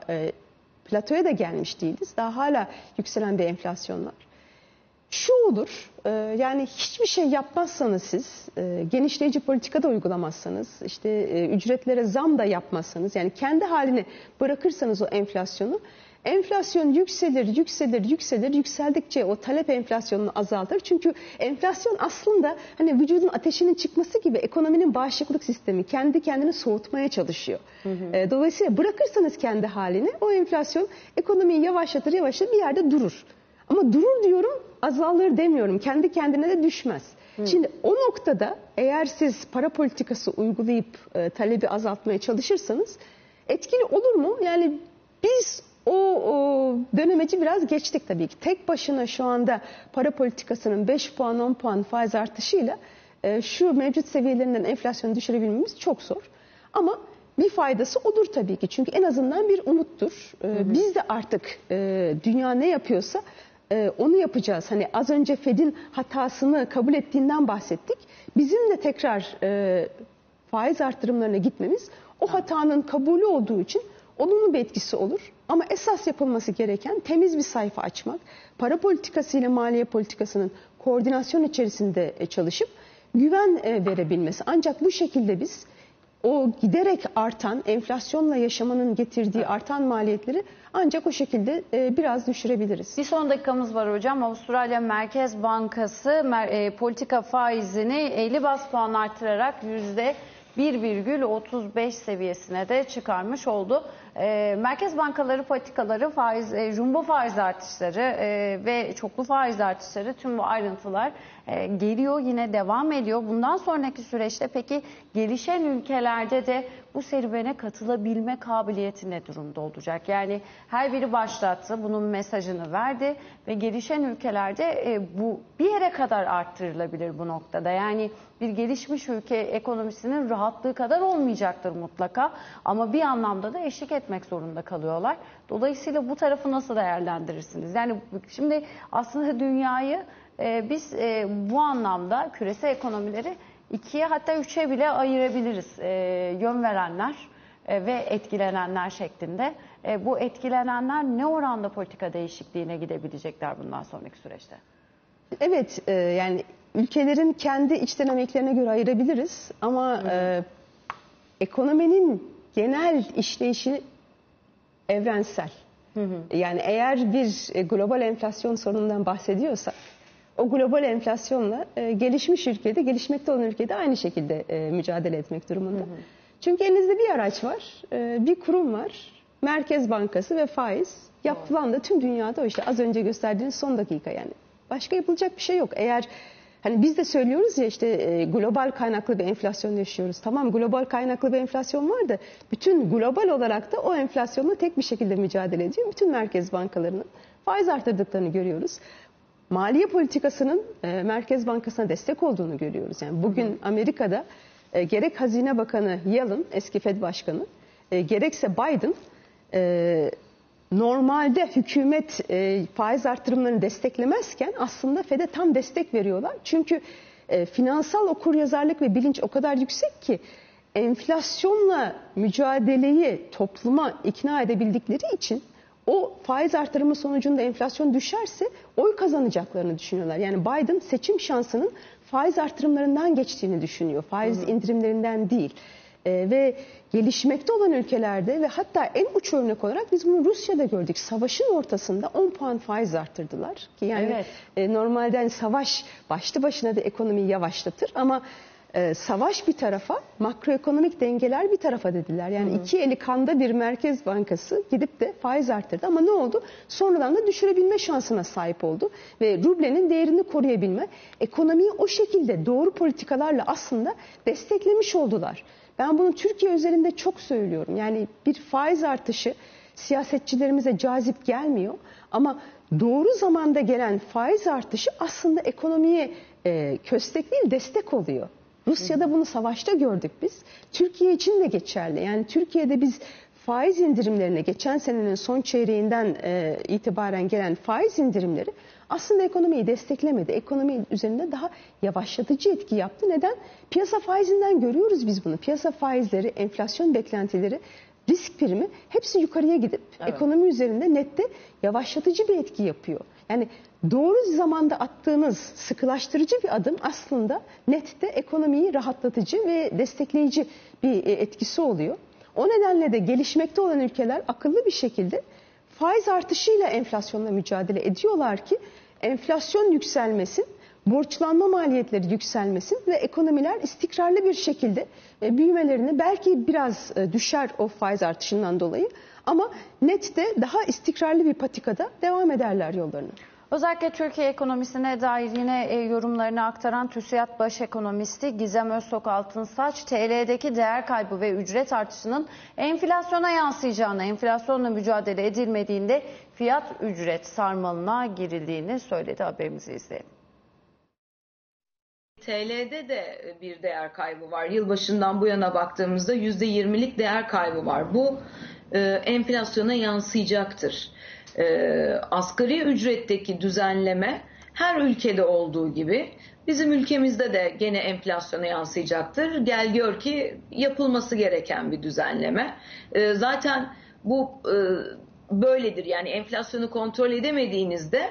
platoya da gelmiş değiliz. Daha hala yükselen bir enflasyon var. Şu olur, yani hiçbir şey yapmazsanız siz, genişleyici politika da uygulamazsanız, işte ücretlere zam da yapmazsanız, yani kendi haline bırakırsanız o enflasyonu, enflasyon yükselir, yükselir, yükselir, yükseldikçe o talep enflasyonunu azaltır. Çünkü enflasyon aslında hani vücudun ateşinin çıkması gibi ekonominin bağışıklık sistemi kendi kendini soğutmaya çalışıyor. Dolayısıyla bırakırsanız kendi halini o enflasyon ekonomiyi yavaşlatır, yavaşlatır bir yerde durur. Ama durur diyorum, azalır demiyorum. Kendi kendine de düşmez. Şimdi o noktada eğer siz para politikası uygulayıp talebi azaltmaya çalışırsanız etkili olur mu? Yani biz o dönemeci biraz geçtik tabii ki. Tek başına şu anda para politikasının 5 puan 10 puan faiz artışıyla şu mevcut seviyelerinden enflasyonu düşürebilmemiz çok zor. Ama bir faydası odur tabii ki. Çünkü en azından bir umuttur. Biz de artık dünya ne yapıyorsa onu yapacağız. Hani az önce FED'in hatasını kabul ettiğinden bahsettik. Bizim de tekrar faiz artırımlarına gitmemiz o hatanın kabulü olduğu için olumlu bir etkisi olur. Ama esas yapılması gereken temiz bir sayfa açmak, para politikası ile maliye politikasının koordinasyon içerisinde çalışıp güven verebilmesi. Ancak bu şekilde biz o giderek artan enflasyonla yaşamanın getirdiği artan maliyetleri ancak o şekilde biraz düşürebiliriz. Bir son dakikamız var hocam. Avustralya Merkez Bankası politika faizini 50 baz puan artırarak %1,35 seviyesine de çıkarmış oldu. Merkez bankaları politikaları, jumbo faiz artışları ve çoklu faiz artışları, tüm bu ayrıntılar geliyor, yine devam ediyor. Bundan sonraki süreçte peki gelişen ülkelerde de bu serüvene katılabilme kabiliyeti ne durumda olacak? Yani her biri başlattı, bunun mesajını verdi ve gelişen ülkelerde bu bir yere kadar arttırılabilir bu noktada. Yani bir gelişmiş ülke ekonomisinin rahatlığı kadar olmayacaktır mutlaka ama bir anlamda da eşlik etmek zorunda kalıyorlar. Dolayısıyla bu tarafı nasıl değerlendirirsiniz? Yani şimdi aslında dünyayı biz bu anlamda küresel ekonomileri 2'ye hatta 3'e bile ayırabiliriz. Yön verenler ve etkilenenler şeklinde. Bu etkilenenler ne oranda politika değişikliğine gidebilecekler bundan sonraki süreçte? Evet, yani ülkelerin kendi iç dinamiklerine göre ayırabiliriz. Ama ekonominin genel işleyişi evrensel. Yani eğer bir global enflasyon sorunundan bahsediyorsak, o global enflasyonla gelişmiş ülkede, gelişmekte olan ülkede aynı şekilde mücadele etmek durumunda. Çünkü elinizde bir araç var, bir kurum var, Merkez Bankası ve faiz. Yapılan da tüm dünyada o işte az önce gösterdiğiniz son dakika yani. Başka yapılacak bir şey yok. Eğer hani biz de söylüyoruz ya işte global kaynaklı bir enflasyon yaşıyoruz. Tamam, global kaynaklı bir enflasyon var da bütün global olarak da o enflasyonla tek bir şekilde mücadele ediyor. Bütün merkez bankalarının faiz artırdıklarını görüyoruz. Maliye politikasının Merkez Bankası'na destek olduğunu görüyoruz. Yani bugün Amerika'da gerek Hazine Bakanı Yellen, eski Fed Başkanı, gerekse Biden normalde hükümet faiz artırımlarını desteklemezken aslında Fed'e tam destek veriyorlar. Çünkü finansal okuryazarlık ve bilinç o kadar yüksek ki enflasyonla mücadeleyi topluma ikna edebildikleri için o faiz artırımı sonucunda enflasyon düşerse oy kazanacaklarını düşünüyorlar. Yani Biden seçim şansının faiz artırımlarından geçtiğini düşünüyor. Faiz indirimlerinden değil. Ve gelişmekte olan ülkelerde ve hatta en uç örnek olarak biz bunu Rusya'da gördük. Savaşın ortasında 10 puan faiz artırdılar. Ki yani normalde hani savaş başlı başına da ekonomiyi yavaşlatır ama savaş bir tarafa, makroekonomik dengeler bir tarafa dediler. Yani iki eli kanda bir merkez bankası gidip de faiz arttırdı. Ama ne oldu? Sonradan da düşürebilme şansına sahip oldu. Ve rublenin değerini koruyabilme, ekonomiyi o şekilde doğru politikalarla aslında desteklemiş oldular. Ben bunu Türkiye üzerinde çok söylüyorum. Yani bir faiz artışı siyasetçilerimize cazip gelmiyor. Ama doğru zamanda gelen faiz artışı aslında ekonomiye köstek değil, destek oluyor. Rusya'da bunu savaşta gördük biz. Türkiye için de geçerli. Yani Türkiye'de biz faiz indirimlerine, geçen senenin son çeyreğinden itibaren gelen faiz indirimleri aslında ekonomiyi desteklemedi. Ekonomi üzerinde daha yavaşlatıcı etki yaptı. Neden? Piyasa faizinden görüyoruz biz bunu. Piyasa faizleri, enflasyon beklentileri, risk primi hepsi yukarıya gidip ekonomi üzerinde nette yavaşlatıcı bir etki yapıyor. Yani doğru zamanda attığınız sıkılaştırıcı bir adım aslında nette ekonomiyi rahatlatıcı ve destekleyici bir etkisi oluyor. O nedenle de gelişmekte olan ülkeler akıllı bir şekilde faiz artışıyla enflasyonla mücadele ediyorlar ki enflasyon yükselmesin, borçlanma maliyetleri yükselmesin ve ekonomiler istikrarlı bir şekilde büyümelerini, belki biraz düşer o faiz artışından dolayı ama nette daha istikrarlı bir patikada devam ederler yollarını. Özellikle Türkiye ekonomisine dair yine yorumlarını aktaran TÜSİAD Baş Ekonomisti Gizem Öztok Altınsaç, TL'deki değer kaybı ve ücret artışının enflasyona yansıyacağını, enflasyonla mücadele edilmediğinde fiyat ücret sarmalına girildiğini söyledi. Haberimizi izleyelim. TL'de de bir değer kaybı var. Yılbaşından bu yana baktığımızda %20'lik değer kaybı var. Bu enflasyona yansıyacaktır. asgari ücretteki düzenleme her ülkede olduğu gibi bizim ülkemizde de gene enflasyona yansıyacaktır. Gel gör ki yapılması gereken bir düzenleme. Zaten bu böyledir. Yani enflasyonu kontrol edemediğinizde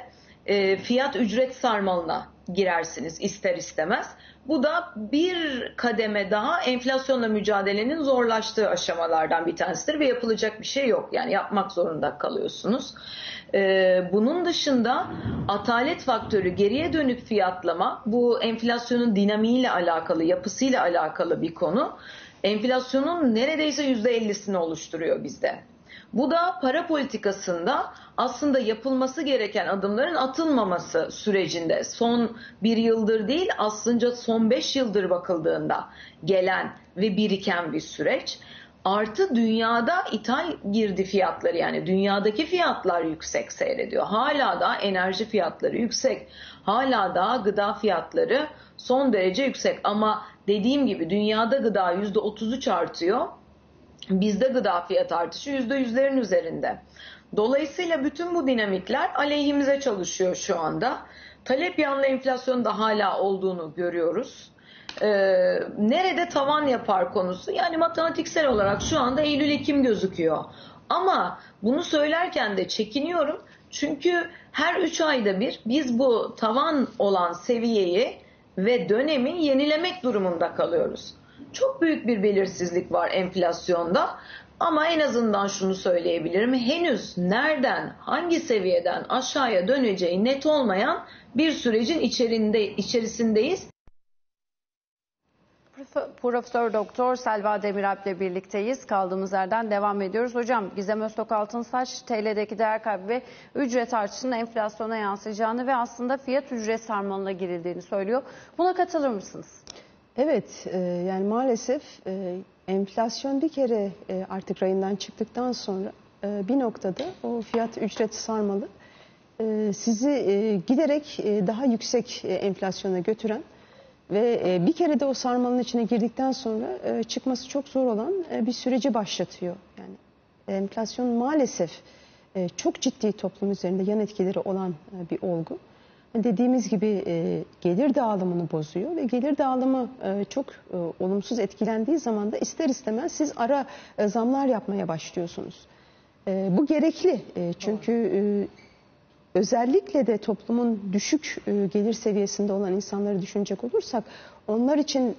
fiyat ücret sarmalına girersiniz ister istemez. Bu da bir kademe daha enflasyonla mücadelenin zorlaştığı aşamalardan bir tanesidir ve yapılacak bir şey yok. Yani yapmak zorunda kalıyorsunuz. Bunun dışında atalet faktörü, geriye dönük fiyatlama, bu enflasyonun dinamiğiyle alakalı, yapısıyla alakalı bir konu. Enflasyonun neredeyse %50'sini oluşturuyor bizde. Bu da para politikasında aslında yapılması gereken adımların atılmaması sürecinde son bir yıldır değil aslında son 5 yıldır bakıldığında gelen ve biriken bir süreç. Artı dünyada ithal girdi fiyatları, yani dünyadaki fiyatlar yüksek seyrediyor. Hala da enerji fiyatları yüksek, hala da gıda fiyatları son derece yüksek ama dediğim gibi dünyada gıda %33 artıyor. Bizde gıda fiyat artışı %100'lerin üzerinde. Dolayısıyla bütün bu dinamikler aleyhimize çalışıyor şu anda. Talep yanlı enflasyonun da hala olduğunu görüyoruz. Nerede tavan yapar konusu? Yani matematiksel olarak şu anda Eylül-Ekim gözüküyor. Ama bunu söylerken de çekiniyorum. Çünkü her 3 ayda bir biz bu tavan olan seviyeyi ve dönemi yenilemek durumunda kalıyoruz. Çok büyük bir belirsizlik var enflasyonda ama en azından şunu söyleyebilirim. Henüz nereden, hangi seviyeden aşağıya döneceği net olmayan bir sürecin içerisindeyiz. Profesör Doktor Selva Demiralp ile birlikteyiz. Kaldığımız yerden devam ediyoruz. Hocam, Gizem Öztok Altınsaç, TL'deki değer kaybı ve ücret artışının enflasyona yansıyacağını ve aslında fiyat ücret sarmalına girildiğini söylüyor. Buna katılır mısınız? Evet, yani maalesef enflasyon bir kere artık rayından çıktıktan sonra bir noktada o fiyat ücret sarmalı sizi giderek daha yüksek enflasyona götüren ve bir kere de o sarmalın içine girdikten sonra çıkması çok zor olan bir süreci başlatıyor. Yani enflasyon maalesef çok ciddi toplum üzerinde yan etkileri olan bir olgu. Dediğimiz gibi gelir dağılımını bozuyor ve gelir dağılımı çok olumsuz etkilendiği zaman da ister istemez siz ara zamlar yapmaya başlıyorsunuz. Bu gerekli çünkü özellikle de toplumun düşük gelir seviyesinde olan insanları düşünecek olursak onlar için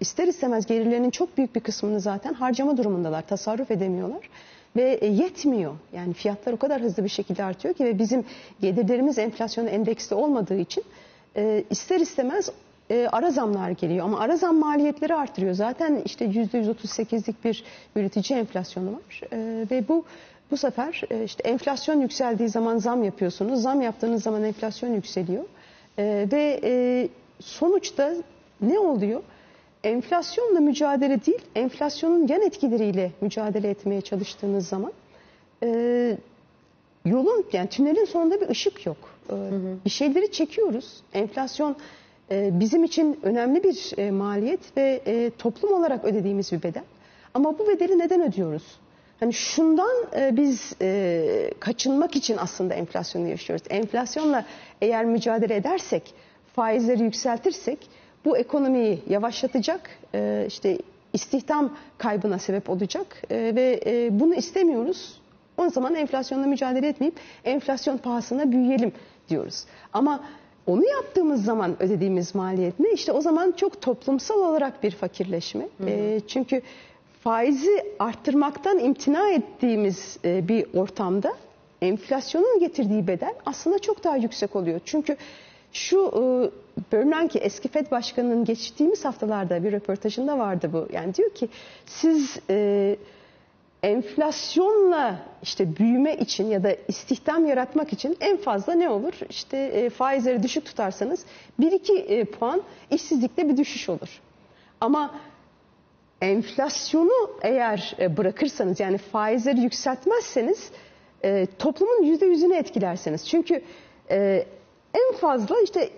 ister istemez gelirlerinin çok büyük bir kısmını zaten harcama durumundalar, tasarruf edemiyorlar. Ve yetmiyor. Yani fiyatlar o kadar hızlı bir şekilde artıyor ki ve bizim gelirlerimiz enflasyona endeksli olmadığı için ister istemez ara zamlar geliyor. Ama ara zam maliyetleri artırıyor. Zaten işte %138'lik bir üretici enflasyonu var. Ve bu sefer işte enflasyon yükseldiği zaman zam yapıyorsunuz. Zam yaptığınız zaman enflasyon yükseliyor. Ve sonuçta ne oluyor? Enflasyonla mücadele değil, enflasyonun yan etkileriyle mücadele etmeye çalıştığınız zaman yolun, yani tünelin sonunda bir ışık yok. Bir şeyleri çekiyoruz. Enflasyon bizim için önemli bir maliyet ve toplum olarak ödediğimiz bir bedel. Ama bu bedeli neden ödüyoruz? Hani şundan biz kaçınmak için aslında enflasyonu yaşıyoruz. Enflasyonla eğer mücadele edersek, faizleri yükseltirsek, bu ekonomiyi yavaşlatacak, işte istihdam kaybına sebep olacak ve bunu istemiyoruz. O zaman enflasyonla mücadele etmeyip enflasyon pahasına büyüyelim diyoruz. Ama onu yaptığımız zaman ödediğimiz maliyet ne? İşte o zaman çok toplumsal olarak bir fakirleşme. Çünkü faizi arttırmaktan imtina ettiğimiz bir ortamda enflasyonun getirdiği bedel aslında çok daha yüksek oluyor. Çünkü şu görünen ki eski FED Başkanı'nın geçtiğimiz haftalarda bir röportajında vardı bu. Yani diyor ki siz enflasyonla işte büyüme için ya da istihdam yaratmak için en fazla ne olur? İşte faizleri düşük tutarsanız 1-2 puan işsizlikte bir düşüş olur. Ama enflasyonu eğer bırakırsanız, yani faizleri yükseltmezseniz toplumun %100'ünü etkilerseniz. Çünkü en fazla işte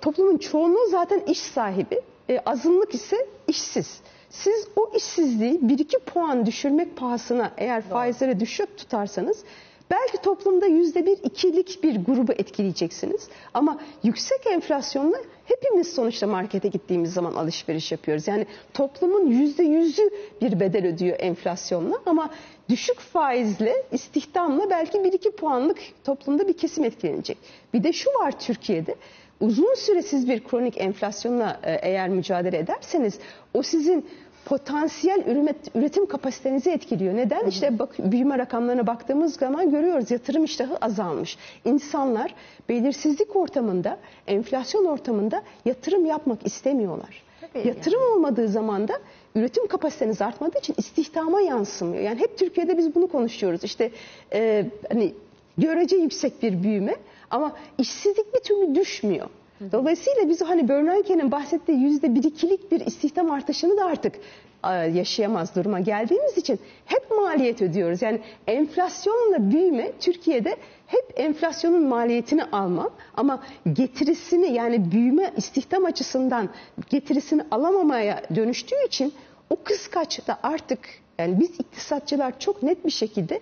toplumun çoğunluğu zaten iş sahibi, azınlık ise işsiz. Siz o işsizliği 1-2 puan düşürmek pahasına eğer faizleri düşük tutarsanız Belki toplumda %1-2'lik bir grubu etkileyeceksiniz. Ama yüksek enflasyonla hepimiz sonuçta markete gittiğimiz zaman alışveriş yapıyoruz. Yani toplumun %100'ü bir bedel ödüyor enflasyonla, ama düşük faizle, istihdamla belki 1-2 puanlık toplumda bir kesim etkilenecek. Bir de şu var Türkiye'de. Uzun süresiz bir kronik enflasyonla eğer mücadele ederseniz o sizin potansiyel üretim kapasitenizi etkiliyor. Neden? Hı hı. İşte büyüme rakamlarına baktığımız zaman görüyoruz, yatırım iştahı azalmış. İnsanlar belirsizlik ortamında, enflasyon ortamında yatırım yapmak istemiyorlar. Tabii yatırım olmadığı zaman da üretim kapasiteniz artmadığı için istihdama yansımıyor. Yani hep Türkiye'de biz bunu konuşuyoruz. İşte hani görece yüksek bir büyüme ama işsizlik bir türlü düşmüyor. Dolayısıyla biz hani Bernanke'nin bahsettiği %1-2'lik bir istihdam artışını da artık yaşayamaz duruma geldiğimiz için hep maliyet ödüyoruz. Yani enflasyonla büyüme Türkiye'de hep enflasyonun maliyetini alma ama getirisini, yani büyüme istihdam açısından getirisini alamamaya dönüştüğü için o kıskaç da artık, yani biz iktisatçılar çok net bir şekilde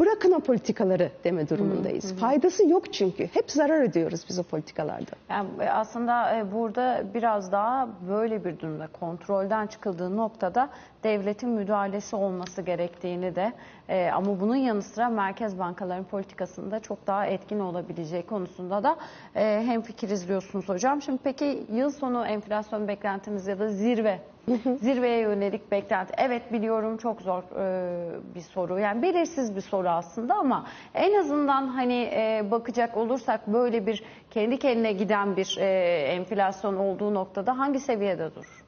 bırakın o politikaları deme durumundayız. Hı hı. Faydası yok çünkü. Hep zarar ediyoruz biz o politikalarda. Yani aslında burada biraz daha böyle bir durumda, kontrolden çıkıldığı noktada devletin müdahalesi olması gerektiğini de ama bunun yanı sıra merkez bankaların politikasında çok daha etkin olabileceği konusunda da hemfikiriz diyorsunuz hocam. Şimdi peki yıl sonu enflasyon beklentimiz ya da zirve, zirveye yönelik beklenti. Evet biliyorum çok zor bir soru. Yani belirsiz bir soru aslında ama en azından hani bakacak olursak böyle bir kendi kendine giden bir enflasyon olduğu noktada hangi seviyede durur?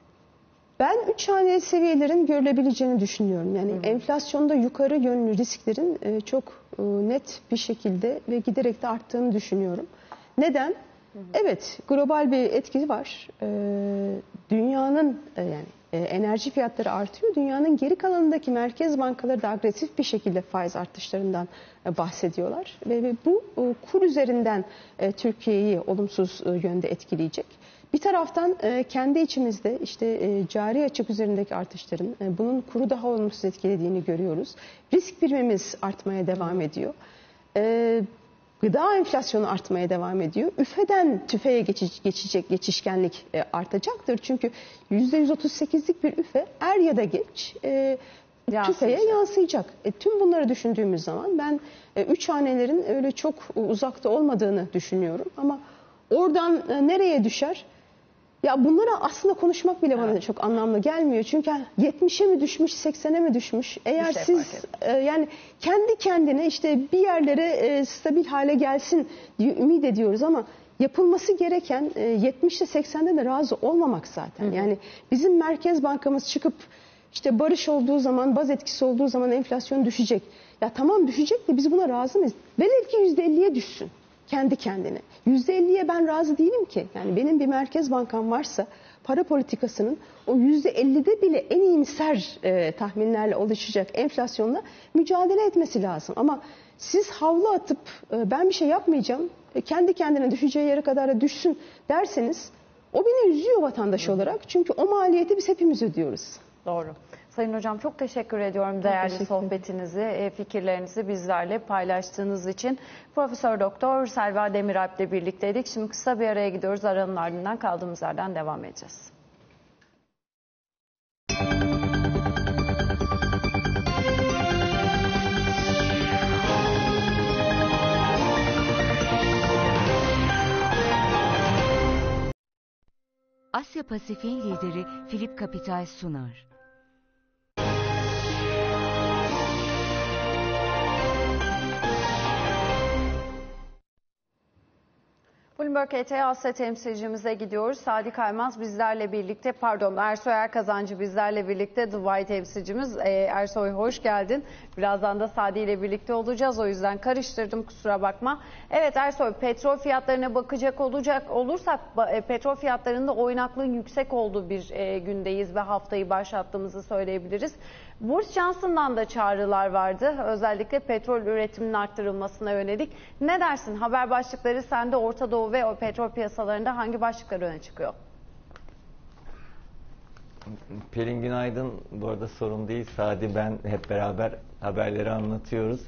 Ben 3 haneli seviyelerin görülebileceğini düşünüyorum. Yani enflasyonda yukarı yönlü risklerin çok net bir şekilde ve giderek de arttığını düşünüyorum. Neden? Evet, global bir etki var. Dünyanın yani enerji fiyatları artıyor. Dünyanın geri kalanındaki merkez bankaları da agresif bir şekilde faiz artışlarından bahsediyorlar. Ve bu kur üzerinden Türkiye'yi olumsuz yönde etkileyecek. Bir taraftan kendi içimizde işte cari açık üzerindeki artışların bunun kuru daha olumsuz etkilediğini görüyoruz. Risk primimiz artmaya devam ediyor. Gıda enflasyonu artmaya devam ediyor. ÜFE'den TÜFE'ye geçişkenlik artacaktır. Çünkü %138'lik bir ÜFE er ya da geç TÜFE'ye yansıyacak. Tüm bunları düşündüğümüz zaman ben 3 hanelerin öyle çok uzakta olmadığını düşünüyorum. Ama oradan nereye düşer? Ya bunları aslında konuşmak bile bana çok anlamlı gelmiyor. Çünkü 70'e mi düşmüş, 80'e mi düşmüş? Eğer siz yani kendi kendine işte bir yerlere stabil hale gelsin diye ümit ediyoruz ama yapılması gereken 70'e 80'de de razı olmamak zaten. Hı hı. Yani bizim merkez bankamız çıkıp işte barış olduğu zaman, baz etkisi olduğu zaman enflasyon düşecek. Ya tamam düşecek de biz buna razı mıyız? Velev ki %50'ye düşsün. Kendi kendine. %50'ye ben razı değilim ki. Yani benim bir merkez bankam varsa para politikasının o %50'de bile en iyimser tahminlerle oluşacak enflasyonla mücadele etmesi lazım. Ama siz havlu atıp ben bir şey yapmayacağım, kendi kendine düşeceği yere kadar da düşsün derseniz o beni üzüyor vatandaş olarak. Çünkü o maliyeti biz hepimiz ödüyoruz. Doğru. Sayın hocam çok teşekkür ediyorum değerli sohbetinizi, fikirlerinizi bizlerle paylaştığınız için. Profesör Doktor Selva Demiralp ile birlikteydik. Şimdi kısa bir araya gidiyoruz. Aranın ardından kaldığımız yerden devam edeceğiz. Asya Pasifik'in lideri Philip Capital sunar. Bloomberg ET Asya temsilcimize gidiyoruz. Sadi Kaymaz bizlerle birlikte, Ersoy Erkazancı bizlerle birlikte, Dubai temsilcimiz. Ersoy hoş geldin. Birazdan da Sadi ile birlikte olacağız. O yüzden karıştırdım, kusura bakma. Evet Ersoy, petrol fiyatlarına bakacak olursak petrol fiyatlarında oynaklığın yüksek olduğu bir gündeyiz ve haftayı başlattığımızı söyleyebiliriz. Boris Johnson'dan da çağrılar vardı. Özellikle petrol üretiminin arttırılmasına yönelik. Ne dersin? Haber başlıkları sende. Orta Doğu ve o petrol piyasalarında hangi başlıklar öne çıkıyor? Pelin günaydın. Bu arada sorun değil. Sadi ben hep beraber haberleri anlatıyoruz.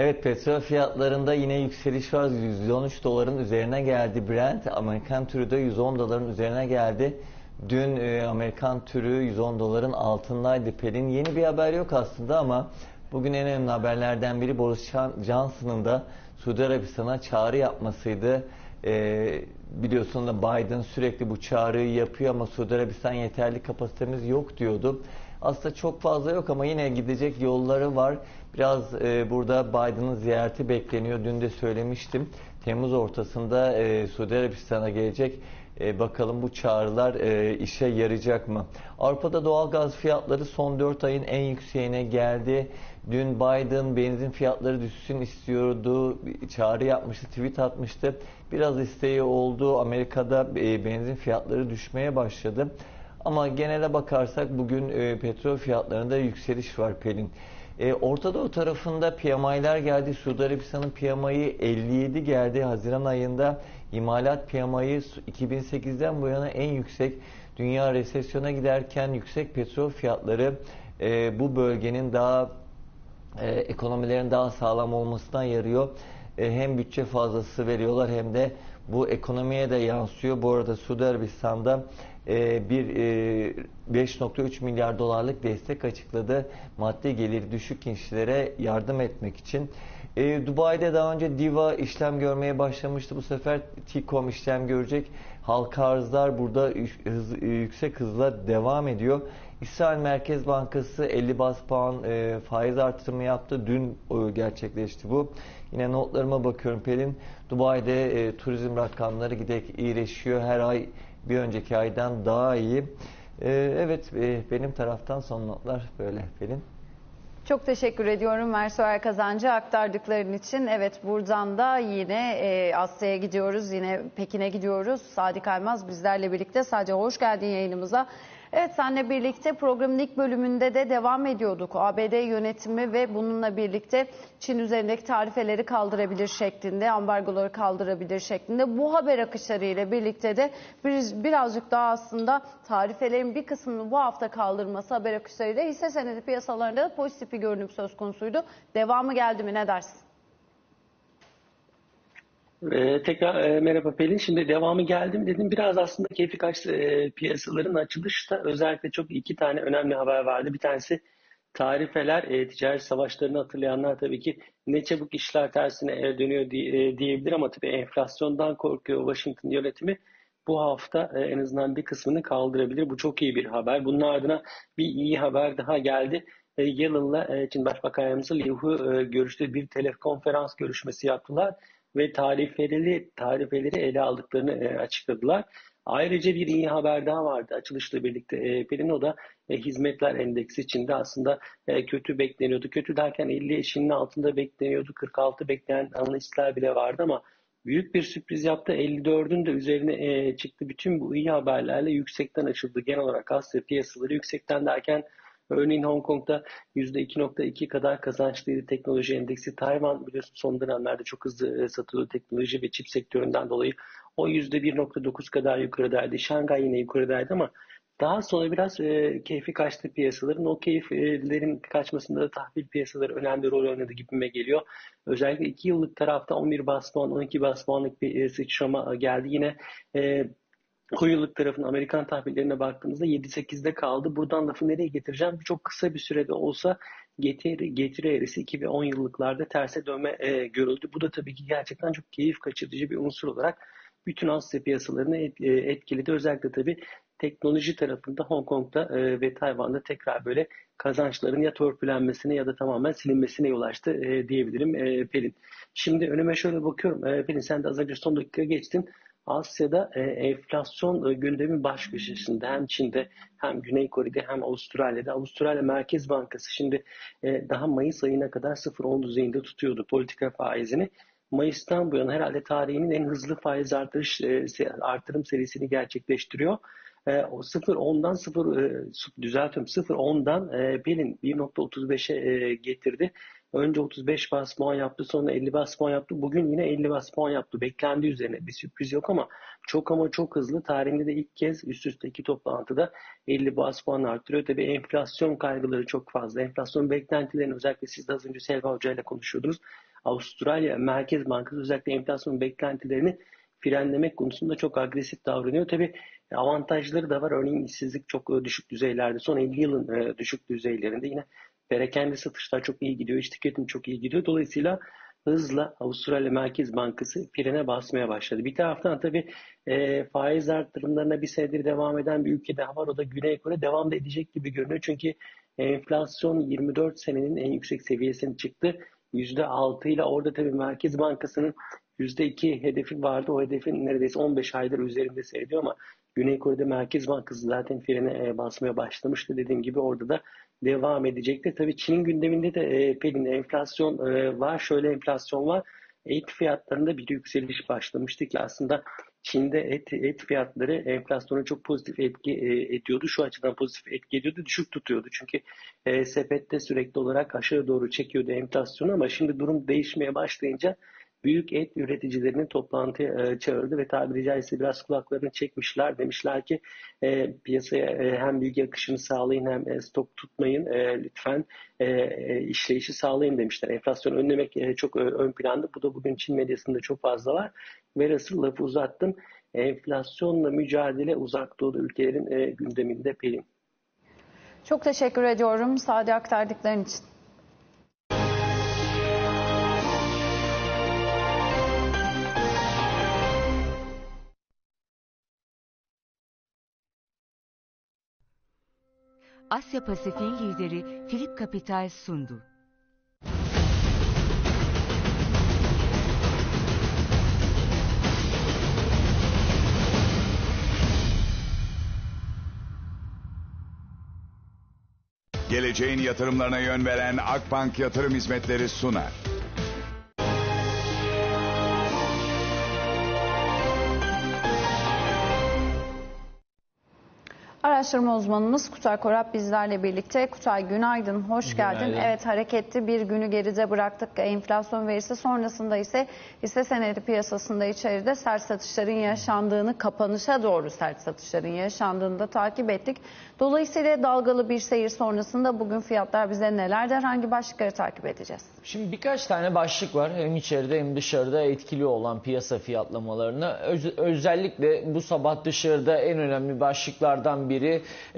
Evet, petrol fiyatlarında yine yükseliş var. 113 doların üzerine geldi Brent. Amerikan türü de 110 doların üzerine geldi. Dün Amerikan türü 110 doların altındaydı. Pelin, yeni bir haber yok aslında ama bugün en önemli haberlerden biri Boris Johnson'ın da Suudi Arabistan'a çağrı yapmasıydı. Biliyorsun da Biden sürekli bu çağrıyı yapıyor ama Suudi Arabistan yeterli kapasitemiz yok diyordu. Aslında çok fazla yok ama yine gidecek yolları var. Biraz burada Biden'ın ziyareti bekleniyor. Dün de söylemiştim. Temmuz ortasında Suudi Arabistan'a gelecek. Bakalım bu çağrılar işe yarayacak mı? Avrupa'da doğalgaz fiyatları son 4 ayın en yükseğine geldi. Dün Biden benzin fiyatları düşsün istiyordu. Çağrı yapmıştı, tweet atmıştı. Biraz isteği oldu. Amerika'da benzin fiyatları düşmeye başladı. Ama genele bakarsak bugün petrol fiyatlarında yükseliş var Pelin. Orta Doğu tarafında PMI'ler geldi. Suudi Arabistan'ın PMI'yi 57 geldi. Haziran ayında imalat PMI'yi 2008'den bu yana en yüksek. Dünya resesyona giderken yüksek petrol fiyatları bu bölgenin daha ekonomilerin daha sağlam olmasına yarıyor. Hem bütçe fazlası veriyorlar hem de bu ekonomiye de yansıyor. Bu arada Suudi Arabistan'da bir 5,3 milyar dolarlık destek açıkladı. Maddi gelir düşük kişilere yardım etmek için. Dubai'de daha önce Diva işlem görmeye başlamıştı. Bu sefer T-Com işlem görecek. Halka arzlar burada yüksek hızla devam ediyor. İsrail Merkez Bankası 50 baz puan faiz artırımı yaptı. Dün gerçekleşti bu. Yine notlarıma bakıyorum Pelin. Dubai'de turizm rakamları giderek iyileşiyor. Her ay bir önceki aydan daha iyi. Evet, benim taraftan son notlar böyle Pelin. Çok teşekkür ediyorum Ersoy Erkazancı aktardıkların için. Evet, buradan da yine Asya'ya gidiyoruz. Yine Pekin'e gidiyoruz. Sadi Kaymaz bizlerle birlikte. Sadi, hoş geldin yayınımıza. Evet, seninle birlikte programın ilk bölümünde de devam ediyorduk. ABD yönetimi ve bununla birlikte Çin üzerindeki tarifeleri kaldırabilir şeklinde, ambargoları kaldırabilir şeklinde. Bu haber akışlarıyla birlikte de birazcık daha aslında tarifelerin bir kısmını bu hafta kaldırması haber akışlarıyla hisse senedi piyasalarında da pozitif bir görünüm söz konusuydu. Devamı geldi mi, ne dersin? Tekrar merhaba Pelin. Şimdi devamı geldi mi dedim. Biraz aslında keyfi kaçtı piyasaların açılışta. Özellikle çok iki tane önemli haber vardı. Bir tanesi tarifeler, ticaret savaşlarını hatırlayanlar tabii ki ne çabuk işler tersine dönüyor diyebilir ama tabii enflasyondan korkuyor Washington yönetimi. Bu hafta en azından bir kısmını kaldırabilir. Bu çok iyi bir haber. Bunun ardına bir iyi haber daha geldi. Yellen'la Çin Başbakan Yardımcısı Liu He görüştü. Bir telekonferans görüşmesi yaptılar ve tarifeleri ele aldıklarını açıkladılar. Ayrıca bir iyi haber daha vardı açılışla birlikte. Pelin, o da hizmetler endeksi içinde aslında kötü bekleniyordu. Kötü derken 50'nin altında bekleniyordu. 46 bekleyen analistler bile vardı ama büyük bir sürpriz yaptı. 54'ün de üzerine çıktı. Bütün bu iyi haberlerle yüksekten açıldı. Genel olarak Asya piyasaları yüksekten derken örneğin Hong Kong'da %2,2 kadar kazançlıydı teknoloji endeksi. Tayvan biliyorsun son dönemlerde çok hızlı satılıyor teknoloji ve çip sektöründen dolayı. O %1,9 kadar yukarıdaydı. Şangay yine yukarıdaydı ama daha sonra biraz keyfi kaçtı piyasaların. O keyiflerin kaçmasında da tahvil piyasaları önemli rol oynadı gibime geliyor. Özellikle 2 yıllık tarafta 11 bas puan, 12 bas puanlık bir sıçrama geldi. Yine Koyuluk tarafının Amerikan tahvillerine baktığımızda 7-8'de kaldı. Buradan lafı nereye getireceğim? Çok kısa bir sürede olsa getiri eğrisi 2 ve 10 yıllıklarda terse dönme görüldü. Bu da tabii ki gerçekten çok keyif kaçırıcı bir unsur olarak bütün Asya piyasalarını etkiledi. Özellikle tabii teknoloji tarafında Hong Kong'da ve Tayvan'da tekrar böyle kazançların ya törpülenmesine ya da tamamen silinmesine yol açtı diyebilirim Pelin. Şimdi önüme şöyle bakıyorum. Pelin, sen de az önce son dakika geçtin. Asya'da enflasyon gündemin baş köşesinde hem Çin'de hem Güney Kore'de hem Avustralya'da. Avustralya Merkez Bankası şimdi daha Mayıs ayına kadar 0,10 düzeyinde tutuyordu politika faizini. Mayıs'tan bu yana herhalde tarihinin en hızlı faiz artırım serisini gerçekleştiriyor. 0,10'dan Pelin 1,35'e getirdi. Önce 35 bas puan yaptı, sonra 50 bas puan yaptı. Bugün yine 50 bas puan yaptı. Beklendiği üzerine bir sürpriz yok ama çok hızlı. Tarihinde de ilk kez üst üste 2 toplantıda 50 bas puan artırıyor. Tabii enflasyon kaygıları çok fazla. Enflasyon beklentilerini özellikle siz de az önce Selva Hoca ile konuşuyordunuz. Avustralya Merkez Bankası özellikle enflasyon beklentilerini frenlemek konusunda çok agresif davranıyor. Tabii avantajları da var. Örneğin işsizlik çok düşük düzeylerde. Son 50 yılın düşük düzeylerinde yine perakende satışlar çok iyi gidiyor. İç tüketim çok iyi gidiyor. Dolayısıyla hızla Avustralya Merkez Bankası frene basmaya başladı. Bir taraftan tabii faiz artırımlarına bir senedir devam eden bir ülke daha var. O da Güney Kore. Devam da edecek gibi görünüyor. Çünkü enflasyon 24 senenin en yüksek seviyesine çıktı. %6 ile orada tabii Merkez Bankası'nın %2 hedefi vardı. O hedefin neredeyse 15 aydır üzerinde seyrediyor ama Güney Kore'de Merkez Bankası zaten frene basmaya başlamıştı. Dediğim gibi orada da devam edecektir. Tabii Çin'in gündeminde de Pelin enflasyon var. Şöyle enflasyon var. Et fiyatlarında bir yükseliş başlamıştı ki aslında Çin'de et fiyatları enflasyona çok pozitif etki ediyordu. Şu açıdan pozitif etki ediyordu. Düşük tutuyordu. Çünkü sepette sürekli olarak aşağı doğru çekiyordu enflasyonu ama şimdi durum değişmeye başlayınca büyük et üreticilerini toplantıya çağırdı ve tabiri caizse biraz kulaklarını çekmişler. Demişler ki piyasaya hem bilgi akışını sağlayın hem stok tutmayın lütfen işleyişi sağlayın demişler. Enflasyonu önlemek çok ön planda. Bu da bugün Çin medyasında çok fazla var. Velhasıl lafı uzattım. Enflasyonla mücadele uzak doğuda ülkelerin gündeminde Pelin. Çok teşekkür ediyorum Sadi aktardıkların için. Asya Pasifik'in lideri Philip Capital sundu. Geleceğin yatırımlarına yön veren Akbank Yatırım Hizmetleri sunar. Araştırma uzmanımız Kutay Korap bizlerle birlikte. Kutay günaydın, hoş geldin. Günaydın. Evet, hareketli bir günü geride bıraktık. Enflasyon verisi sonrasında ise hisse senedi piyasasında içeride sert satışların yaşandığını, kapanışa doğru sert satışların yaşandığını da takip ettik. Dolayısıyla dalgalı bir seyir sonrasında bugün fiyatlar bize neler der, hangi başlıkları takip edeceğiz? Şimdi birkaç tane başlık var. Hem içeride hem dışarıda etkili olan piyasa fiyatlamalarını. Özellikle bu sabah dışarıda en önemli başlıklardan biri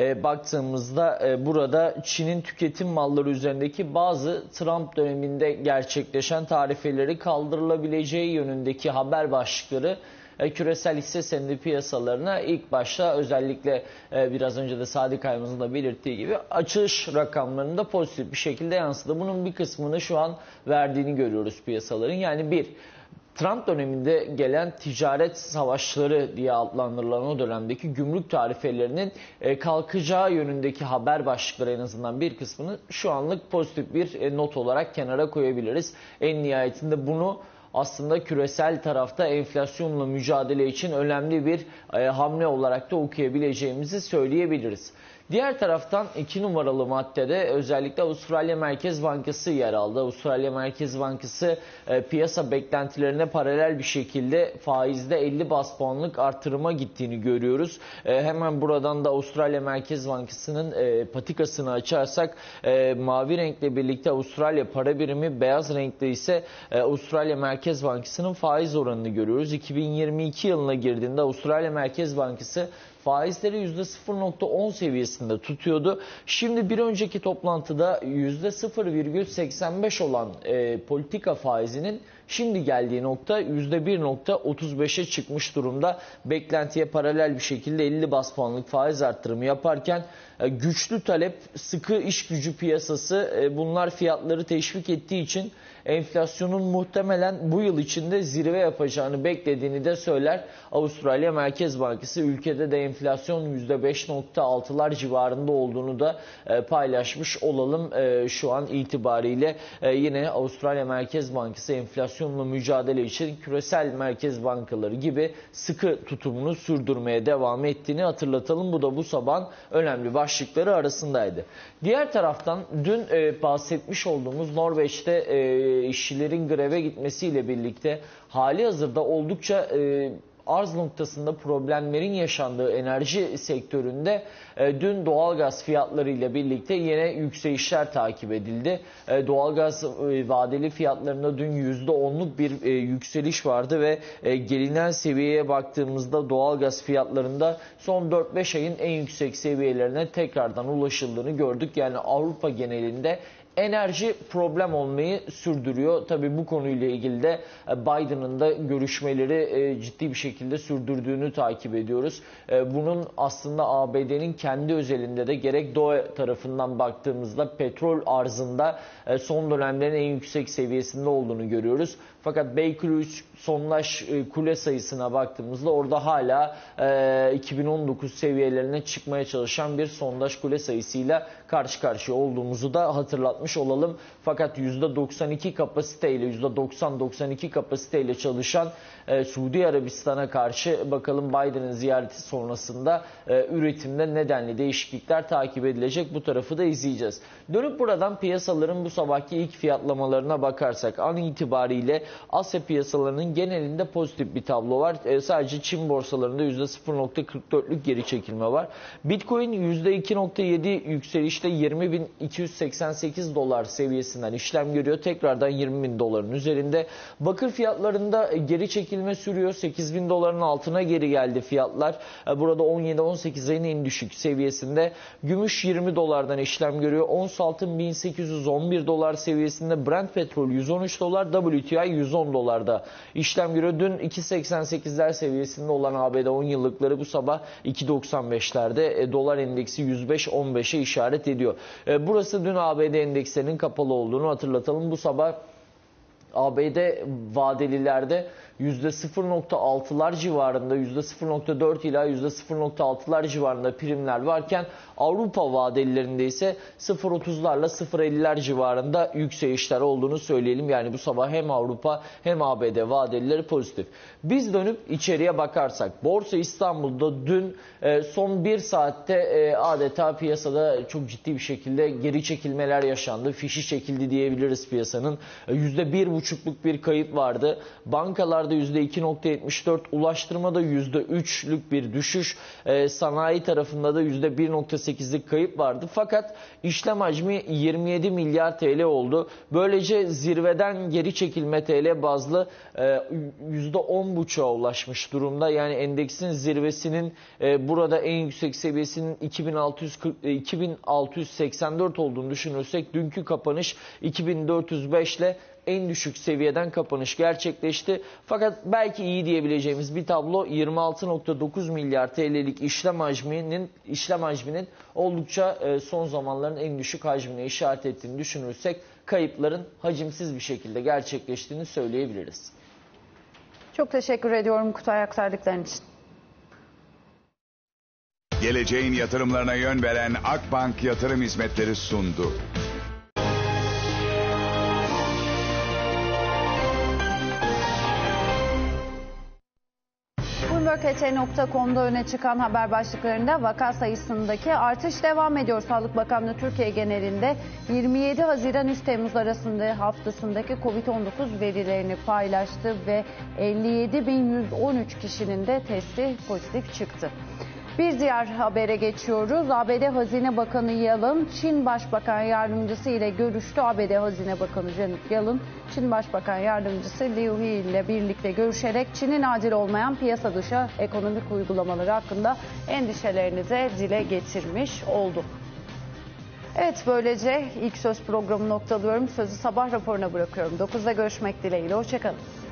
baktığımızda burada Çin'in tüketim malları üzerindeki bazı Trump döneminde gerçekleşen tarifeleri kaldırılabileceği yönündeki haber başlıkları küresel hisse senedi piyasalarına ilk başta özellikle biraz önce de Sadi Kaymaz'ın da belirttiği gibi açılış rakamlarında pozitif bir şekilde yansıdı. Bunun bir kısmını şu an verdiğini görüyoruz piyasaların. Yani bir, Trump döneminde gelen ticaret savaşları diye adlandırılan o dönemdeki gümrük tarifelerinin kalkacağı yönündeki haber başlıkları en azından bir kısmını şu anlık pozitif bir not olarak kenara koyabiliriz. En nihayetinde bunu aslında küresel tarafta enflasyonla mücadele için önemli bir hamle olarak da okuyabileceğimizi söyleyebiliriz. Diğer taraftan 2 numaralı maddede özellikle Avustralya Merkez Bankası yer aldı. Avustralya Merkez Bankası piyasa beklentilerine paralel bir şekilde faizde 50 bas puanlık artırıma gittiğini görüyoruz. Hemen buradan da Avustralya Merkez Bankası'nın patikasını açarsak mavi renkle birlikte Avustralya para birimi, beyaz renkte ise Avustralya Merkez Bankası'nın faiz oranını görüyoruz. 2022 yılına girdiğinde Avustralya Merkez Bankası faizleri %0.10 seviyesinde tutuyordu. Şimdi bir önceki toplantıda %0,85 olan politika faizinin şimdi geldiği nokta %1.35'e çıkmış durumda. Beklentiye paralel bir şekilde 50 bas puanlık faiz artırımı yaparken güçlü talep, sıkı iş gücü piyasası bunlar fiyatları teşvik ettiği için enflasyonun muhtemelen bu yıl içinde zirve yapacağını beklediğini de söyler Avustralya Merkez Bankası. Ülkede de enflasyon %5.6'lar civarında olduğunu da paylaşmış olalım şu an itibariyle. Yine Avustralya Merkez Bankası enflasyonla mücadele için küresel merkez bankaları gibi sıkı tutumunu sürdürmeye devam ettiğini hatırlatalım. Bu da bu sabahın önemli başlıkları arasındaydı. Diğer taraftan dün bahsetmiş olduğumuz Norveç'te işçilerin greve gitmesiyle birlikte hali hazırda oldukça arz noktasında problemlerin yaşandığı enerji sektöründe dün doğalgaz fiyatlarıyla birlikte yine yükselişler takip edildi. Doğalgaz vadeli fiyatlarında dün %10'luk bir yükseliş vardı ve gelinen seviyeye baktığımızda doğalgaz fiyatlarında son 4-5 ayın en yüksek seviyelerine tekrardan ulaşıldığını gördük. Yani Avrupa genelinde enerji problem olmayı sürdürüyor. Tabii bu konuyla ilgili de Biden'ın da görüşmeleri ciddi bir şekilde sürdürdüğünü takip ediyoruz. Bunun aslında ABD'nin kendi özelinde de gerek Doğu tarafından baktığımızda petrol arzında son dönemlerin en yüksek seviyesinde olduğunu görüyoruz. Fakat Baker sondaj kule sayısına baktığımızda orada hala 2019 seviyelerine çıkmaya çalışan bir sondaj kule sayısıyla karşı karşıya olduğumuzu da hatırlatmış olalım. Fakat %92 kapasiteyle, %90-92 kapasiteyle çalışan Suudi Arabistan'a karşı bakalım Biden'ın ziyareti sonrasında üretimde nedenli değişiklikler takip edilecek. Bu tarafı da izleyeceğiz. Dönüp buradan piyasaların bu sabahki ilk fiyatlamalarına bakarsak an itibariyle Asya piyasalarının genelinde pozitif bir tablo var. Sadece Çin borsalarında %0.44'lük geri çekilme var. Bitcoin %2.7 yükselişte 20.288 dolar seviyesinden işlem görüyor. Tekrardan 20.000 doların üzerinde. Bakır fiyatlarında geri çekilme sürüyor. 8.000 doların altına geri geldi fiyatlar. Burada 17-18 ayın en düşük seviyesinde. Gümüş 20 dolardan işlem görüyor. Ons altın 1811 dolar seviyesinde. Brent petrol 113 dolar. WTI 110 dolarda işlem görüyor. Dün 2.88'ler seviyesinde olan ABD 10 yıllıkları bu sabah 2.95'lerde dolar endeksi 105.15'e işaret ediyor. Burası dün ABD endekslerinin kapalı olduğunu hatırlatalım. Bu sabah ABD vadelilerde %0.6'lar civarında, %0.4 ila %0.6'lar civarında primler varken Avrupa vadelilerinde ise 0.30'larla 0.50'ler civarında yükselişler olduğunu söyleyelim. Yani bu sabah hem Avrupa hem ABD vadelileri pozitif. Biz dönüp içeriye bakarsak Borsa İstanbul'da dün son bir saatte adeta piyasada çok ciddi bir şekilde geri çekilmeler yaşandı. Fişi çekildi diyebiliriz piyasanın. %1.5'luk bir kayıp vardı. Bankalarda %2.74, ulaştırmada %3'lük bir düşüş, sanayi tarafında da %1.8'lik kayıp vardı. Fakat işlem hacmi 27 milyar TL oldu. Böylece zirveden geri çekilme TL bazlı %10.5'a ulaşmış durumda. Yani endeksin zirvesinin burada en yüksek seviyesinin 2684 olduğunu düşünürsek dünkü kapanış 2405 ile en düşük seviyeden kapanış gerçekleşti. Fakat belki iyi diyebileceğimiz bir tablo 26.9 milyar TL'lik işlem hacminin oldukça son zamanların en düşük hacmine işaret ettiğini düşünürsek kayıpların hacimsiz bir şekilde gerçekleştiğini söyleyebiliriz. Çok teşekkür ediyorum Kutay aktardıkların için. Geleceğin yatırımlarına yön veren Akbank Yatırım Hizmetleri sundu. BKT.com'da öne çıkan haber başlıklarında vaka sayısındaki artış devam ediyor. Sağlık Bakanlığı Türkiye genelinde 27 Haziran 3 Temmuz arasında haftasındaki Covid-19 verilerini paylaştı ve 57.113 kişinin de testi pozitif çıktı. Bir diğer habere geçiyoruz. ABD Hazine Bakanı Yellen, Çin Başbakan Yardımcısı ile görüştü. ABD Hazine Bakanı Janet Yellen, Çin Başbakan Yardımcısı Liu He ile birlikte görüşerek Çin'in adil olmayan piyasa dışı ekonomik uygulamaları hakkında endişelerinize dile getirmiş oldu. Evet, böylece ilk söz programı noktalıyorum. Sözü sabah raporuna bırakıyorum. 9'da görüşmek dileğiyle. Hoşçakalın.